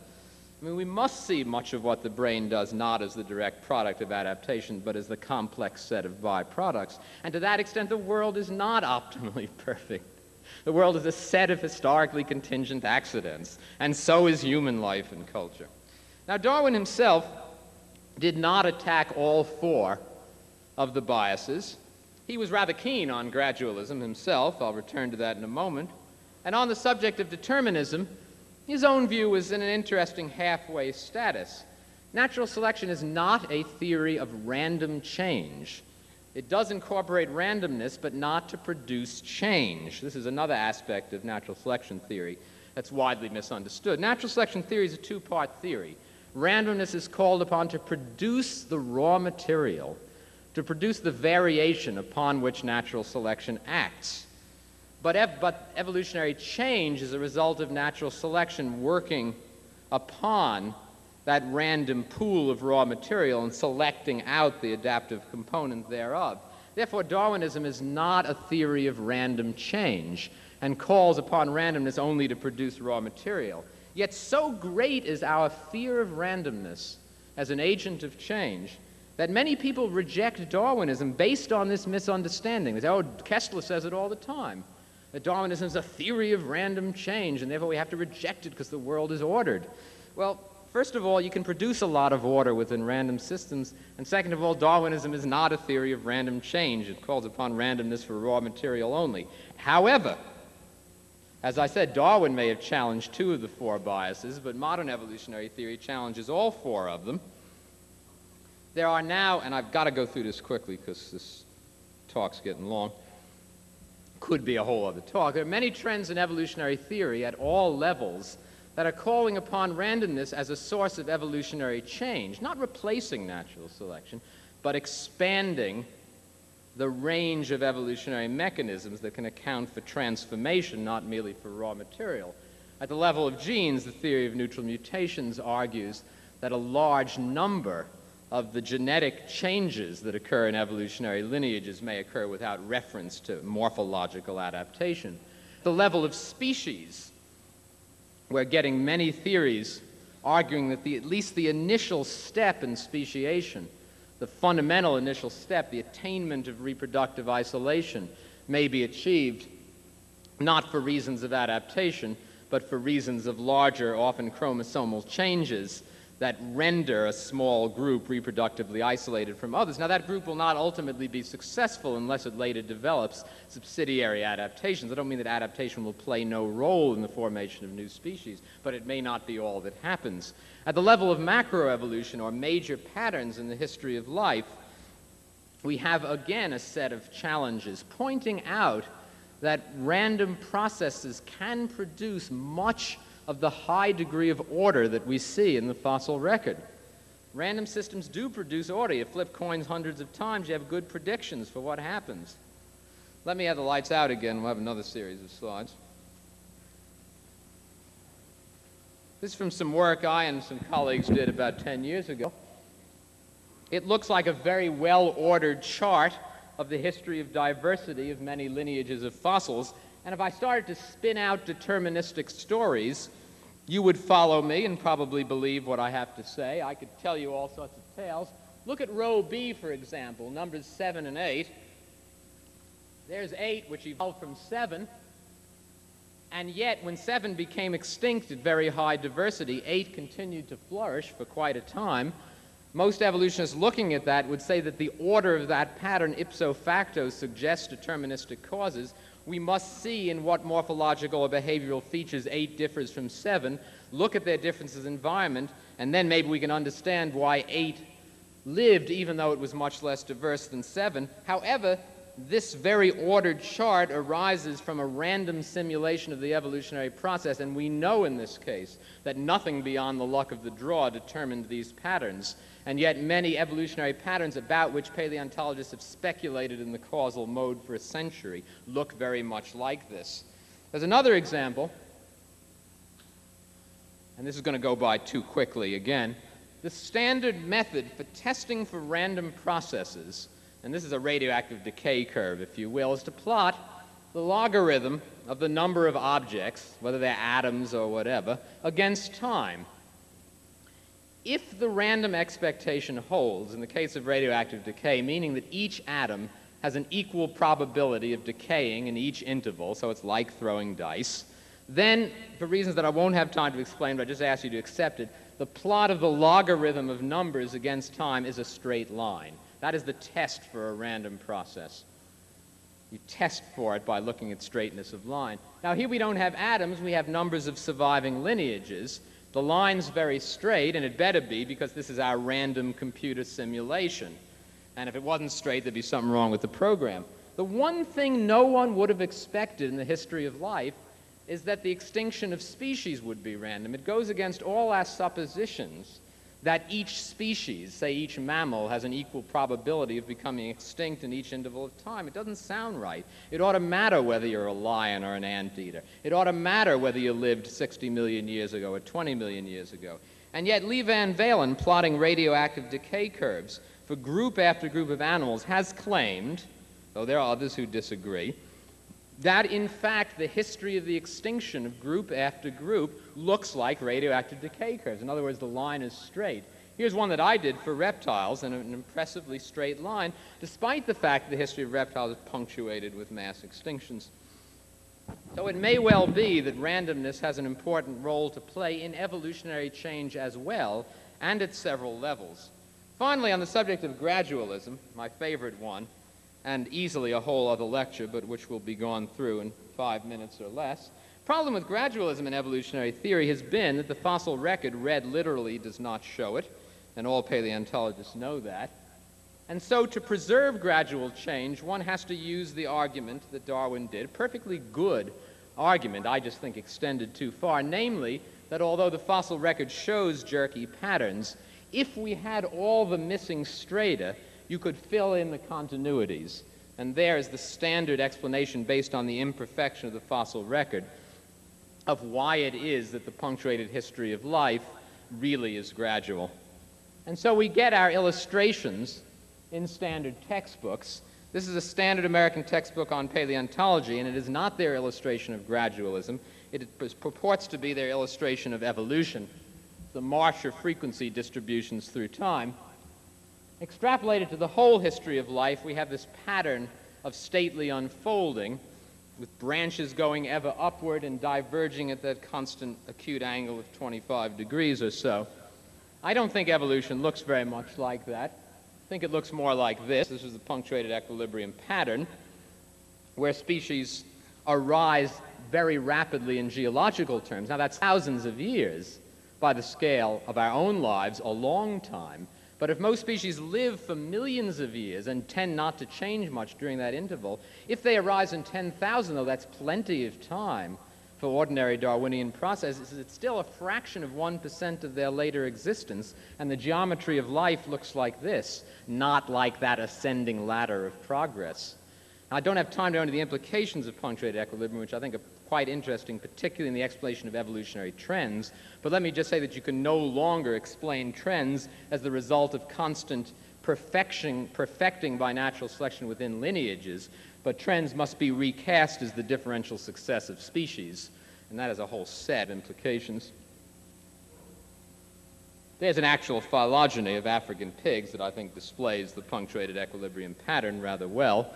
I mean, we must see much of what the brain does not as the direct product of adaptation, but as the complex set of byproducts. And to that extent, the world is not optimally perfect. The world is a set of historically contingent accidents, and so is human life and culture. Now, Darwin himself did not attack all four of the biases. He was rather keen on gradualism himself. I'll return to that in a moment. And on the subject of determinism, his own view was in an interesting halfway status. Natural selection is not a theory of random change. It does incorporate randomness, but not to produce change. This is another aspect of natural selection theory that's widely misunderstood. Natural selection theory is a two-part theory. Randomness is called upon to produce the raw material, to produce the variation upon which natural selection acts. But evolutionary change is a result of natural selection working upon that random pool of raw material and selecting out the adaptive component thereof. Therefore, Darwinism is not a theory of random change and calls upon randomness only to produce raw material. Yet so great is our fear of randomness as an agent of change that many people reject Darwinism based on this misunderstanding. They say, oh, Kessler says it all the time, that Darwinism is a theory of random change and therefore we have to reject it because the world is ordered. Well, first of all, you can produce a lot of order within random systems, and second of all, Darwinism is not a theory of random change. It calls upon randomness for raw material only. However, as I said, Darwin may have challenged two of the four biases, but modern evolutionary theory challenges all four of them. There are now, and I've got to go through this quickly because this talk's getting long, could be a whole other talk. There are many trends in evolutionary theory at all levels that are calling upon randomness as a source of evolutionary change, not replacing natural selection, but expanding the range of evolutionary mechanisms that can account for transformation, not merely for raw material. At the level of genes, the theory of neutral mutations argues that a large number of the genetic changes that occur in evolutionary lineages may occur without reference to morphological adaptation. At the level of species, we're getting many theories arguing that at least the initial step in speciation, the fundamental initial step, the attainment of reproductive isolation, may be achieved not for reasons of adaptation, but for reasons of larger, often chromosomal changes that render a small group reproductively isolated from others. Now, that group will not ultimately be successful unless it later develops subsidiary adaptations. I don't mean that adaptation will play no role in the formation of new species, but it may not be all that happens. At the level of macroevolution, or major patterns in the history of life, we have again a set of challenges pointing out that random processes can produce much of the high degree of order that we see in the fossil record. Random systems do produce order. You flip coins hundreds of times, you have good predictions for what happens. Let me have the lights out again. We'll have another series of slides. This is from some work I and some colleagues did about 10 years ago. It looks like a very well-ordered chart of the history of diversity of many lineages of fossils. And if I started to spin out deterministic stories, you would follow me and probably believe what I have to say. I could tell you all sorts of tales. Look at row B, for example, numbers 7 and 8. There's 8, which evolved from 7. And yet, when 7 became extinct at very high diversity, 8 continued to flourish for quite a time. Most evolutionists looking at that would say that the order of that pattern ipso facto suggests deterministic causes. We must see in what morphological or behavioral features 8 differs from 7, look at their differences in environment, and then maybe we can understand why 8 lived even though it was much less diverse than 7. However, this very ordered chart arises from a random simulation of the evolutionary process, and we know in this case that nothing beyond the luck of the draw determined these patterns, and yet many evolutionary patterns about which paleontologists have speculated in the causal mode for a century look very much like this. There's another example, and this is going to go by too quickly again. The standard method for testing for random processes, and this is a radioactive decay curve, if you will, is to plot the logarithm of the number of objects, whether they're atoms or whatever, against time. If the random expectation holds, in the case of radioactive decay, meaning that each atom has an equal probability of decaying in each interval, so it's like throwing dice, then, for reasons that I won't have time to explain, but I just ask you to accept it, the plot of the logarithm of numbers against time is a straight line. That is the test for a random process. You test for it by looking at straightness of line. Now here we don't have atoms, we have numbers of surviving lineages. The line's very straight, and it better be, because this is our random computer simulation. And if it wasn't straight, there'd be something wrong with the program. The one thing no one would have expected in the history of life is that the extinction of species would be random. It goes against all our suppositions that each species, say each mammal, has an equal probability of becoming extinct in each interval of time. It doesn't sound right. It ought to matter whether you're a lion or an anteater. It ought to matter whether you lived 60 million years ago or 20 million years ago. And yet Lee Van Valen, plotting radioactive decay curves for group after group of animals, has claimed, though there are others who disagree, that in fact the history of the extinction of group after group looks like radioactive decay curves. In other words, the line is straight. Here's one that I did for reptiles in an impressively straight line, despite the fact the history of reptiles is punctuated with mass extinctions. So it may well be that randomness has an important role to play in evolutionary change as well, and at several levels. Finally, on the subject of gradualism, my favorite one, and easily a whole other lecture, but which will be gone through in 5 minutes or less. The problem with gradualism in evolutionary theory has been that the fossil record, read literally, does not show it, and all paleontologists know that. And so to preserve gradual change, one has to use the argument that Darwin did, a perfectly good argument, I just think extended too far, namely that although the fossil record shows jerky patterns, if we had all the missing strata, you could fill in the continuities. And there is the standard explanation based on the imperfection of the fossil record of why it is that the punctuated history of life really is gradual. And so we get our illustrations in standard textbooks. This is a standard American textbook on paleontology, and it is not their illustration of gradualism. It purports to be their illustration of evolution, the march of frequency distributions through time. Extrapolated to the whole history of life, we have this pattern of stately unfolding with branches going ever upward and diverging at that constant acute angle of 25 degrees or so. I don't think evolution looks very much like that. I think it looks more like this. This is the punctuated equilibrium pattern, where species arise very rapidly in geological terms. Now that's thousands of years by the scale of our own lives, a long time. But if most species live for millions of years and tend not to change much during that interval, if they arise in 10,000, though that's plenty of time for ordinary Darwinian processes, it's still a fraction of 1% of their later existence, and the geometry of life looks like this, not like that ascending ladder of progress. Now, I don't have time to go into the implications of punctuated equilibrium, which I think are quite interesting, particularly in the explanation of evolutionary trends, but let me just say that you can no longer explain trends as the result of constant perfecting by natural selection within lineages, but trends must be recast as the differential success of species, and that has a whole set of implications. There's an actual phylogeny of African pigs that I think displays the punctuated equilibrium pattern rather well.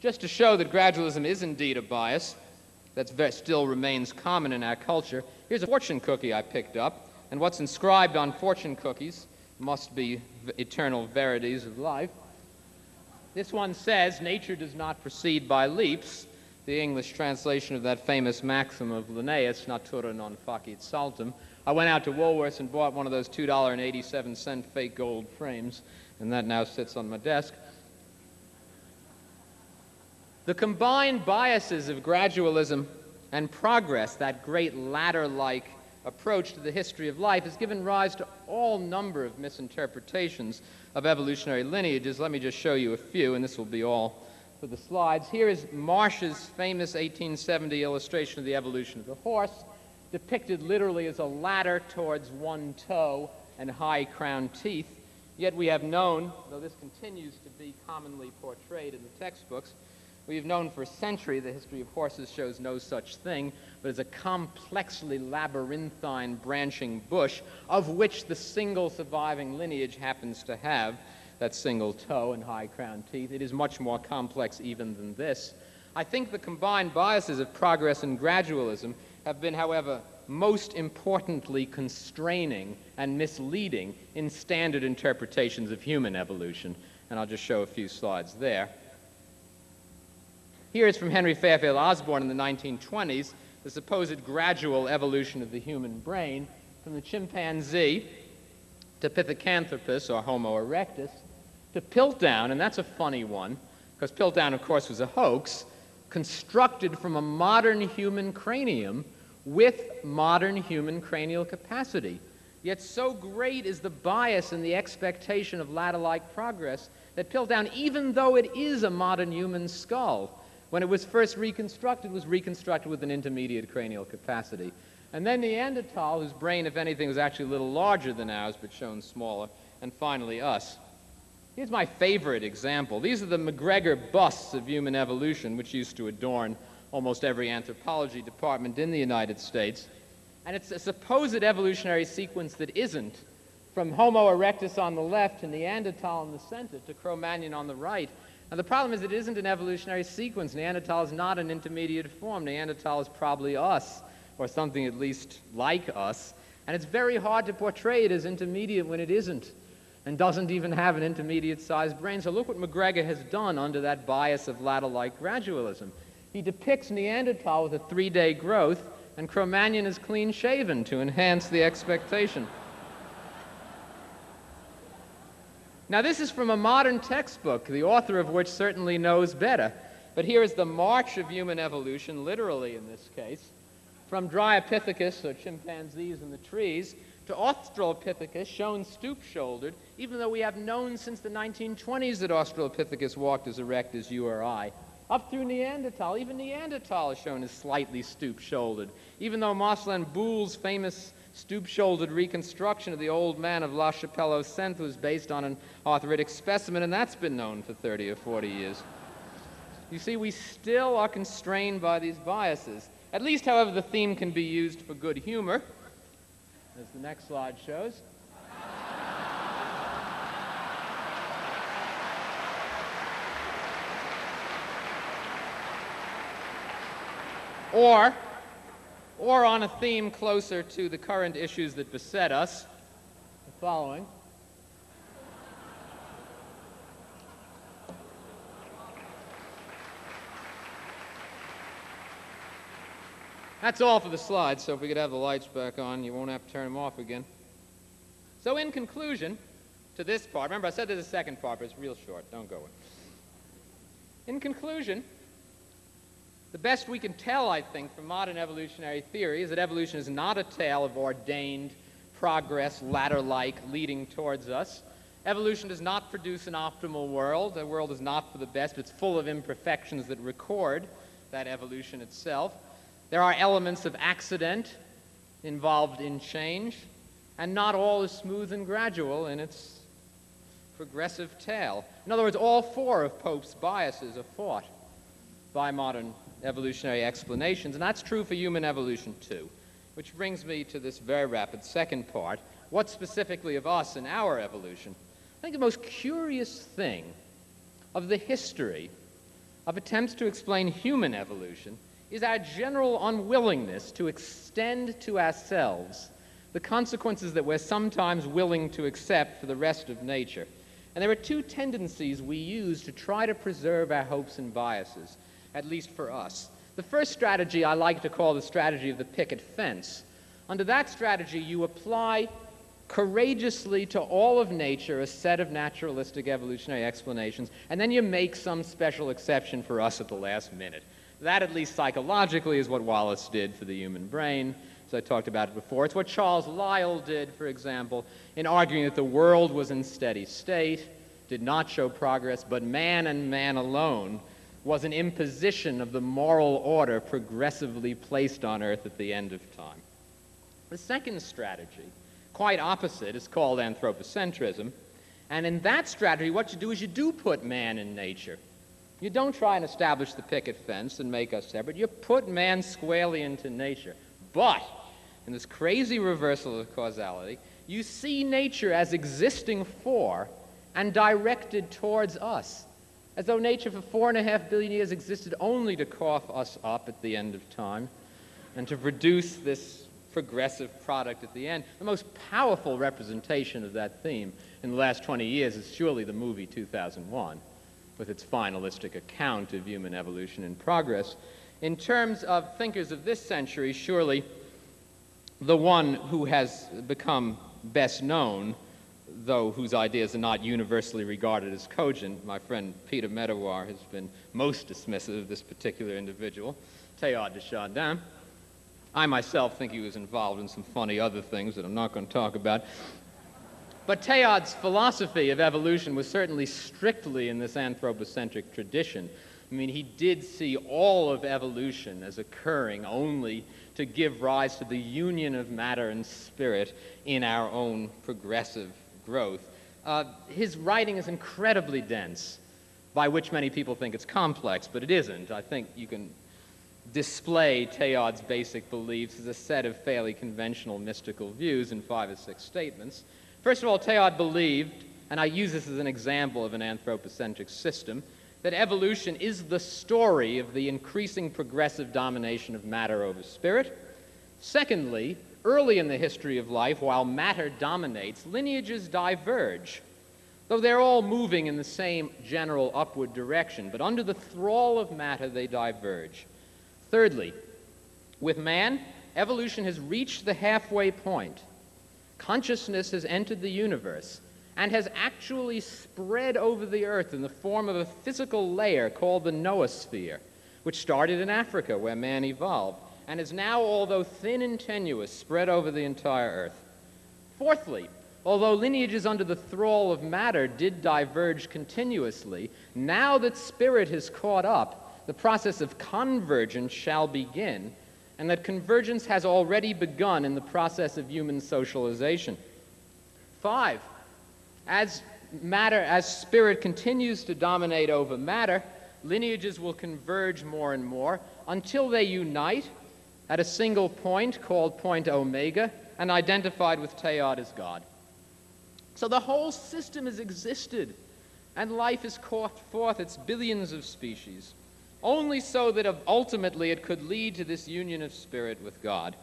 Just to show that gradualism is indeed a bias that still remains common in our culture, here's a fortune cookie I picked up and what's inscribed on fortune cookies must be eternal verities of life. This one says, nature does not proceed by leaps, the English translation of that famous maxim of Linnaeus, natura non facit saltum. I went out to Woolworths and bought one of those $2.87 fake gold frames, and that now sits on my desk. The combined biases of gradualism and progress, that great ladder-like approach to the history of life, has given rise to all number of misinterpretations of evolutionary lineages. Let me just show you a few, and this will be all for the slides. Here is Marsh's famous 1870 illustration of the evolution of the horse, depicted literally as a ladder towards one toe and high crowned teeth. Yet we have known, though this continues to be commonly portrayed in the textbooks, we've known for a century the history of horses shows no such thing, but is a complexly labyrinthine branching bush of which the single surviving lineage happens to have that single toe and high crowned teeth. It is much more complex even than this. I think the combined biases of progress and gradualism have been, however, most importantly constraining and misleading in standard interpretations of human evolution. And I'll just show a few slides there. Here is from Henry Fairfield Osborn in the 1920s, the supposed gradual evolution of the human brain from the chimpanzee to Pithecanthropus, or Homo erectus, to Piltdown, and that's a funny one, because Piltdown, of course, was a hoax, constructed from a modern human cranium with modern human cranial capacity. Yet so great is the bias and the expectation of ladder-like progress that Piltdown, even though it is a modern human skull, when it was first reconstructed, was reconstructed with an intermediate cranial capacity. And then Neanderthal, whose brain, if anything, was actually a little larger than ours, but shown smaller. And finally, us. Here's my favorite example. These are the McGregor busts of human evolution, which used to adorn almost every anthropology department in the United States. And it's a supposed evolutionary sequence that isn't, from Homo erectus on the left to Neanderthal in the center to Cro-Magnon on the right. Now, the problem is it isn't an evolutionary sequence. Neanderthal is not an intermediate form. Neanderthal is probably us, or something at least like us. And it's very hard to portray it as intermediate when it isn't, and doesn't even have an intermediate-sized brain. So look what McGregor has done under that bias of ladder-like gradualism. He depicts Neanderthal with a 3-day growth, and Cro-Magnon is clean-shaven to enhance the expectation. Now, this is from a modern textbook, the author of which certainly knows better. But here is the march of human evolution, literally in this case, from Dryopithecus, or chimpanzees in the trees, to Australopithecus, shown stoop-shouldered, even though we have known since the 1920s that Australopithecus walked as erect as you or I, up through Neanderthal. Even Neanderthal is shown as slightly stoop-shouldered, even though Marcelin Boule's famous stoop-shouldered reconstruction of the old man of La Chapelle-aux-Centres was based on an arthritic specimen, and that's been known for 30 or 40 years. You see, we still are constrained by these biases. At least, however, the theme can be used for good humor, as the next slide shows. Or on a theme closer to the current issues that beset us, the following. That's all for the slides, so if we could have the lights back on, you won't have to turn them off again. So in conclusion to this part, remember I said there's a second part, but it's real short, don't go in. In conclusion, the best we can tell, I think, from modern evolutionary theory is that evolution is not a tale of ordained progress, ladder-like, leading towards us. Evolution does not produce an optimal world. The world is not for the best. It's full of imperfections that record that evolution itself. There are elements of accident involved in change, and not all is smooth and gradual in its progressive tale. In other words, all four of Pope's biases are fought by modern evolutionary explanations, and that's true for human evolution too, which brings me to this very rapid second part, what specifically of us in our evolution. I think the most curious thing of the history of attempts to explain human evolution is our general unwillingness to extend to ourselves the consequences that we're sometimes willing to accept for the rest of nature. And there are two tendencies we use to try to preserve our hopes and biases, at least for us. The first strategy I like to call the strategy of the picket fence. Under that strategy, you apply courageously to all of nature a set of naturalistic evolutionary explanations, and then you make some special exception for us at the last minute. That, at least psychologically, is what Wallace did for the human brain, as I talked about it before. It's what Charles Lyell did, for example, in arguing that the world was in steady state, did not show progress, but man and man alone was an imposition of the moral order progressively placed on Earth at the end of time. The second strategy, quite opposite, is called anthropocentrism. And in that strategy, what you do is you do put man in nature. You don't try and establish the picket fence and make us separate. You put man squarely into nature. But in this crazy reversal of causality, you see nature as existing for and directed towards us, as though nature for 4.5 billion years existed only to cough us up at the end of time and to produce this progressive product at the end. The most powerful representation of that theme in the last 20 years is surely the movie 2001, with its finalistic account of human evolution and progress. In terms of thinkers of this century, surely the one who has become best known, though whose ideas are not universally regarded as cogent, my friend Peter Medawar has been most dismissive of this particular individual, Théod de Chardin. I myself think he was involved in some funny other things that I'm not going to talk about. But Théod's philosophy of evolution was certainly strictly in this anthropocentric tradition. I mean, he did see all of evolution as occurring only to give rise to the union of matter and spirit in our own progressive growth. His writing is incredibly dense, by which many people think it's complex, but it isn't. I think you can display Théod's basic beliefs as a set of fairly conventional mystical views in 5 or 6 statements. First of all, Théod believed, and I use this as an example of an anthropocentric system, that evolution is the story of the increasing progressive domination of matter over spirit. Secondly, early in the history of life, while matter dominates, lineages diverge, though they're all moving in the same general upward direction, but under the thrall of matter, they diverge. Thirdly, with man, evolution has reached the halfway point. Consciousness has entered the universe and has actually spread over the earth in the form of a physical layer called the noosphere, which started in Africa, where man evolved, and is now, although thin and tenuous, spread over the entire earth. Fourthly, although lineages under the thrall of matter did diverge continuously, now that spirit has caught up, the process of convergence shall begin, and that convergence has already begun in the process of human socialization. 5, as spirit continues to dominate over matter, lineages will converge more and more until they unite at a single point called point omega and identified with Théod as God. So the whole system has existed, and life has caught forth its billions of species, only so that ultimately it could lead to this union of spirit with God.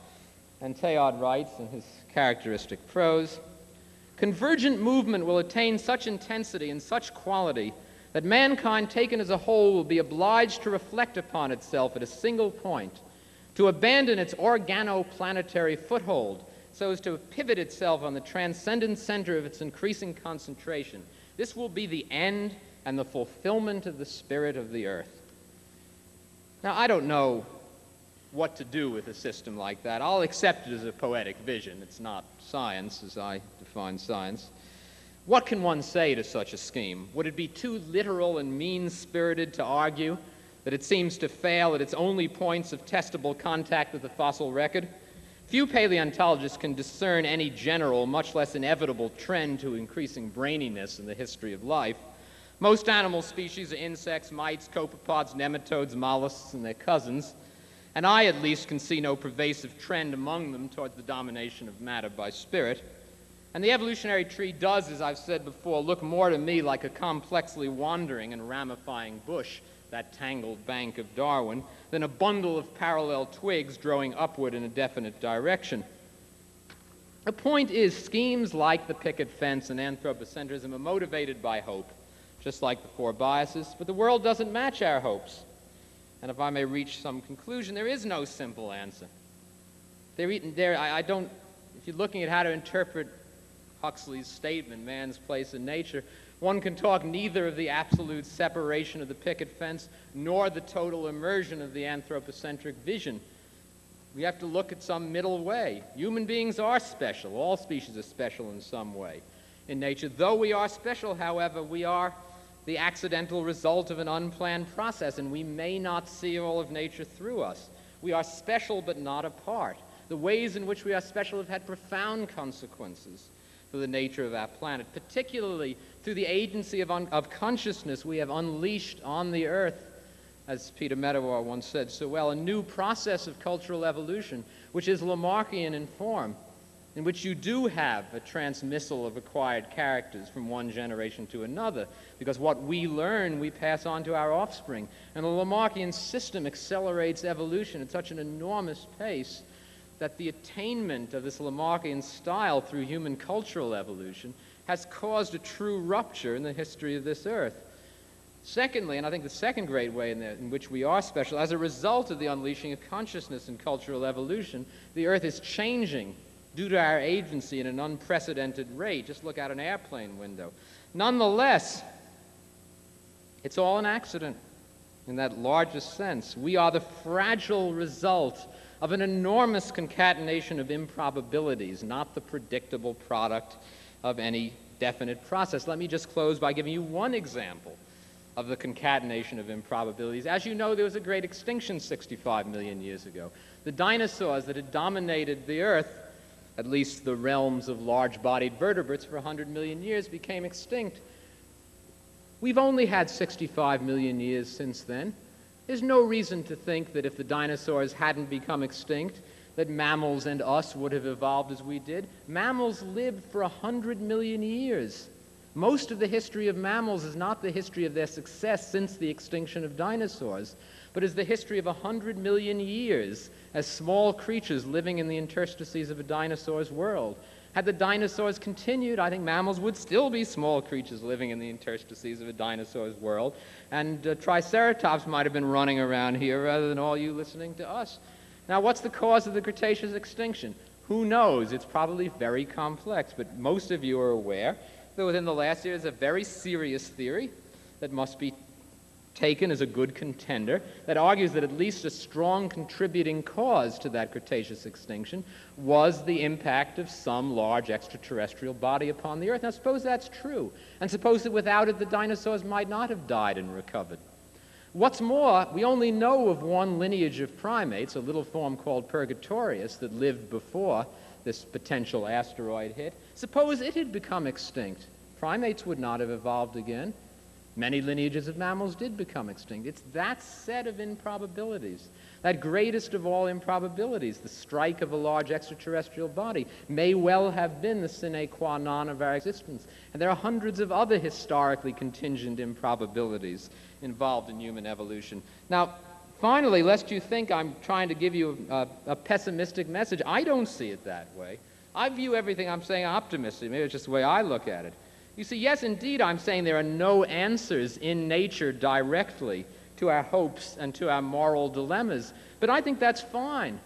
And Théod writes in his characteristic prose, "Convergent movement will attain such intensity and such quality that mankind taken as a whole will be obliged to reflect upon itself at a single point, to abandon its organoplanetary foothold so as to pivot itself on the transcendent center of its increasing concentration. This will be the end and the fulfillment of the spirit of the earth." Now, I don't know what to do with a system like that. I'll accept it as a poetic vision. It's not science, as I define science. What can one say to such a scheme? Would it be too literal and mean-spirited to argue that it seems to fail at its only points of testable contact with the fossil record? Few paleontologists can discern any general, much less inevitable, trend to increasing braininess in the history of life. Most animal species are insects, mites, copepods, nematodes, mollusks, and their cousins, and I at least can see no pervasive trend among them towards the domination of matter by spirit. And the evolutionary tree does, as I've said before, look more to me like a complexly wandering and ramifying bush, that tangled bank of Darwin, than a bundle of parallel twigs growing upward in a definite direction. The point is, schemes like the picket fence and anthropocentrism are motivated by hope, just like the four biases, but the world doesn't match our hopes. And if I may reach some conclusion, there is no simple answer. If you're looking at how to interpret Huxley's statement, man's place in nature, one can talk neither of the absolute separation of the picket fence nor the total immersion of the anthropocentric vision. We have to look at some middle way. Human beings are special. All species are special in some way in nature. Though we are special, however, we are the accidental result of an unplanned process, and we may not see all of nature through us. We are special but not apart. The ways in which we are special have had profound consequences for the nature of our planet. Particularly through the agency of consciousness, we have unleashed on the earth, as Peter Medawar once said so well, a new process of cultural evolution, which is Lamarckian in form, in which you do have a transmissal of acquired characters from one generation to another, because what we learn, we pass on to our offspring. And the Lamarckian system accelerates evolution at such an enormous pace that the attainment of this Lamarckian style through human cultural evolution has caused a true rupture in the history of this earth. Secondly, and I think the second great way in which we are special, as a result of the unleashing of consciousness and cultural evolution, the Earth is changing due to our agency in an unprecedented rate. Just look out an airplane window. Nonetheless, it's all an accident in that largest sense. We are the fragile result of an enormous concatenation of improbabilities, not the predictable product of any definite process. Let me just close by giving you one example of the concatenation of improbabilities. As you know, there was a great extinction 65 million years ago. The dinosaurs that had dominated the Earth, at least the realms of large-bodied vertebrates, for 100 million years became extinct. We've only had 65 million years since then. There's no reason to think that if the dinosaurs hadn't become extinct, that mammals and us would have evolved as we did. Mammals lived for 100 million years. Most of the history of mammals is not the history of their success since the extinction of dinosaurs, but is the history of 100 million years as small creatures living in the interstices of a dinosaur's world. Had the dinosaurs continued, I think mammals would still be small creatures living in the interstices of a dinosaur's world, and Triceratops might have been running around here rather than all you listening to us. Now, what's the cause of the Cretaceous extinction? Who knows? It's probably very complex, but most of you are aware that within the last year is a very serious theory that must be taken as a good contender that argues that at least a strong contributing cause to that Cretaceous extinction was the impact of some large extraterrestrial body upon the Earth. Now, suppose that's true, and suppose that without it the dinosaurs might not have died and recovered. What's more, we only know of one lineage of primates, a little form called Purgatorius, that lived before this potential asteroid hit. Suppose it had become extinct. Primates would not have evolved again. Many lineages of mammals did become extinct. It's that set of improbabilities, that greatest of all improbabilities, the strike of a large extraterrestrial body, may well have been the sine qua non of our existence. And there are hundreds of other historically contingent improbabilities involved in human evolution. Now, finally, lest you think I'm trying to give you a pessimistic message, I don't see it that way. I view everything I'm saying optimistically. Maybe it's just the way I look at it. You see, yes, indeed, I'm saying there are no answers in nature directly to our hopes and to our moral dilemmas, but I think that's fine.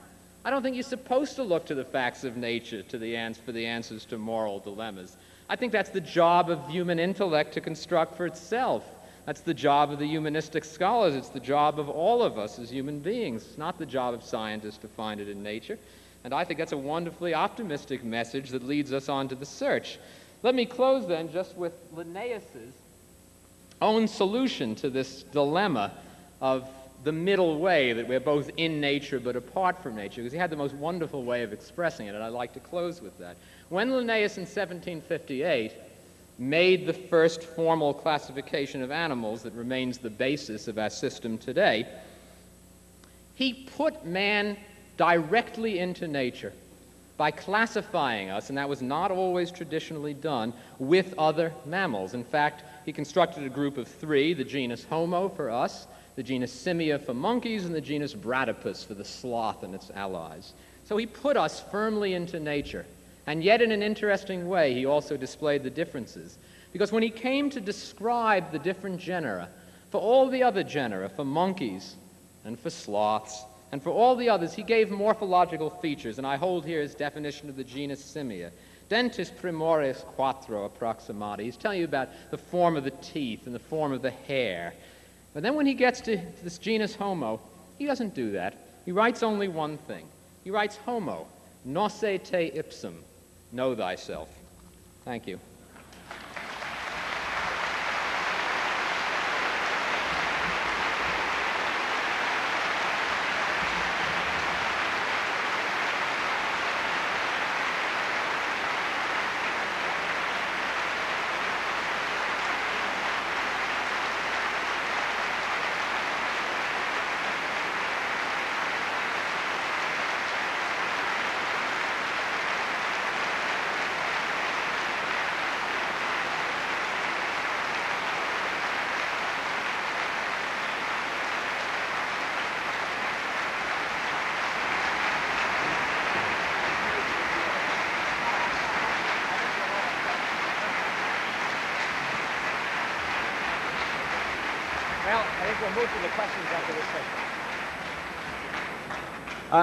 I don't think you're supposed to look to the facts of nature for the answers to moral dilemmas. I think that's the job of human intellect to construct for itself. That's the job of the humanistic scholars. It's the job of all of us as human beings. It's not the job of scientists to find it in nature. And I think that's a wonderfully optimistic message that leads us on to the search. Let me close then just with Linnaeus's own solution to this dilemma of the middle way, that we're both in nature but apart from nature, because he had the most wonderful way of expressing it, and I'd like to close with that. When Linnaeus in 1758 made the first formal classification of animals that remains the basis of our system today, he put man directly into nature by classifying us, and that was not always traditionally done, with other mammals. In fact, he constructed a group of three, the genus Homo for us, the genus Simia for monkeys, and the genus Bradypus for the sloth and its allies. So he put us firmly into nature. And yet in an interesting way, he also displayed the differences. Because when he came to describe the different genera, for all the other genera, for monkeys and for sloths, and for all the others, he gave morphological features, and I hold here his definition of the genus Simia. Dentis primores quattro approximati. He's telling you about the form of the teeth and the form of the hair. But then when he gets to this genus Homo, he doesn't do that. He writes only one thing. He writes Homo, nosse te ipsum, know thyself. Thank you.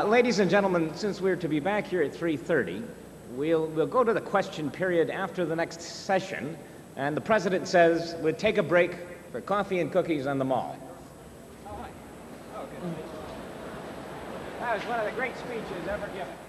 Ladies and gentlemen, since we're to be back here at 3:30, we'll go to the question period after the next session, and the president says we'll take a break for coffee and cookies on the mall. Oh, hi. Oh, good. That was one of the great speeches ever given.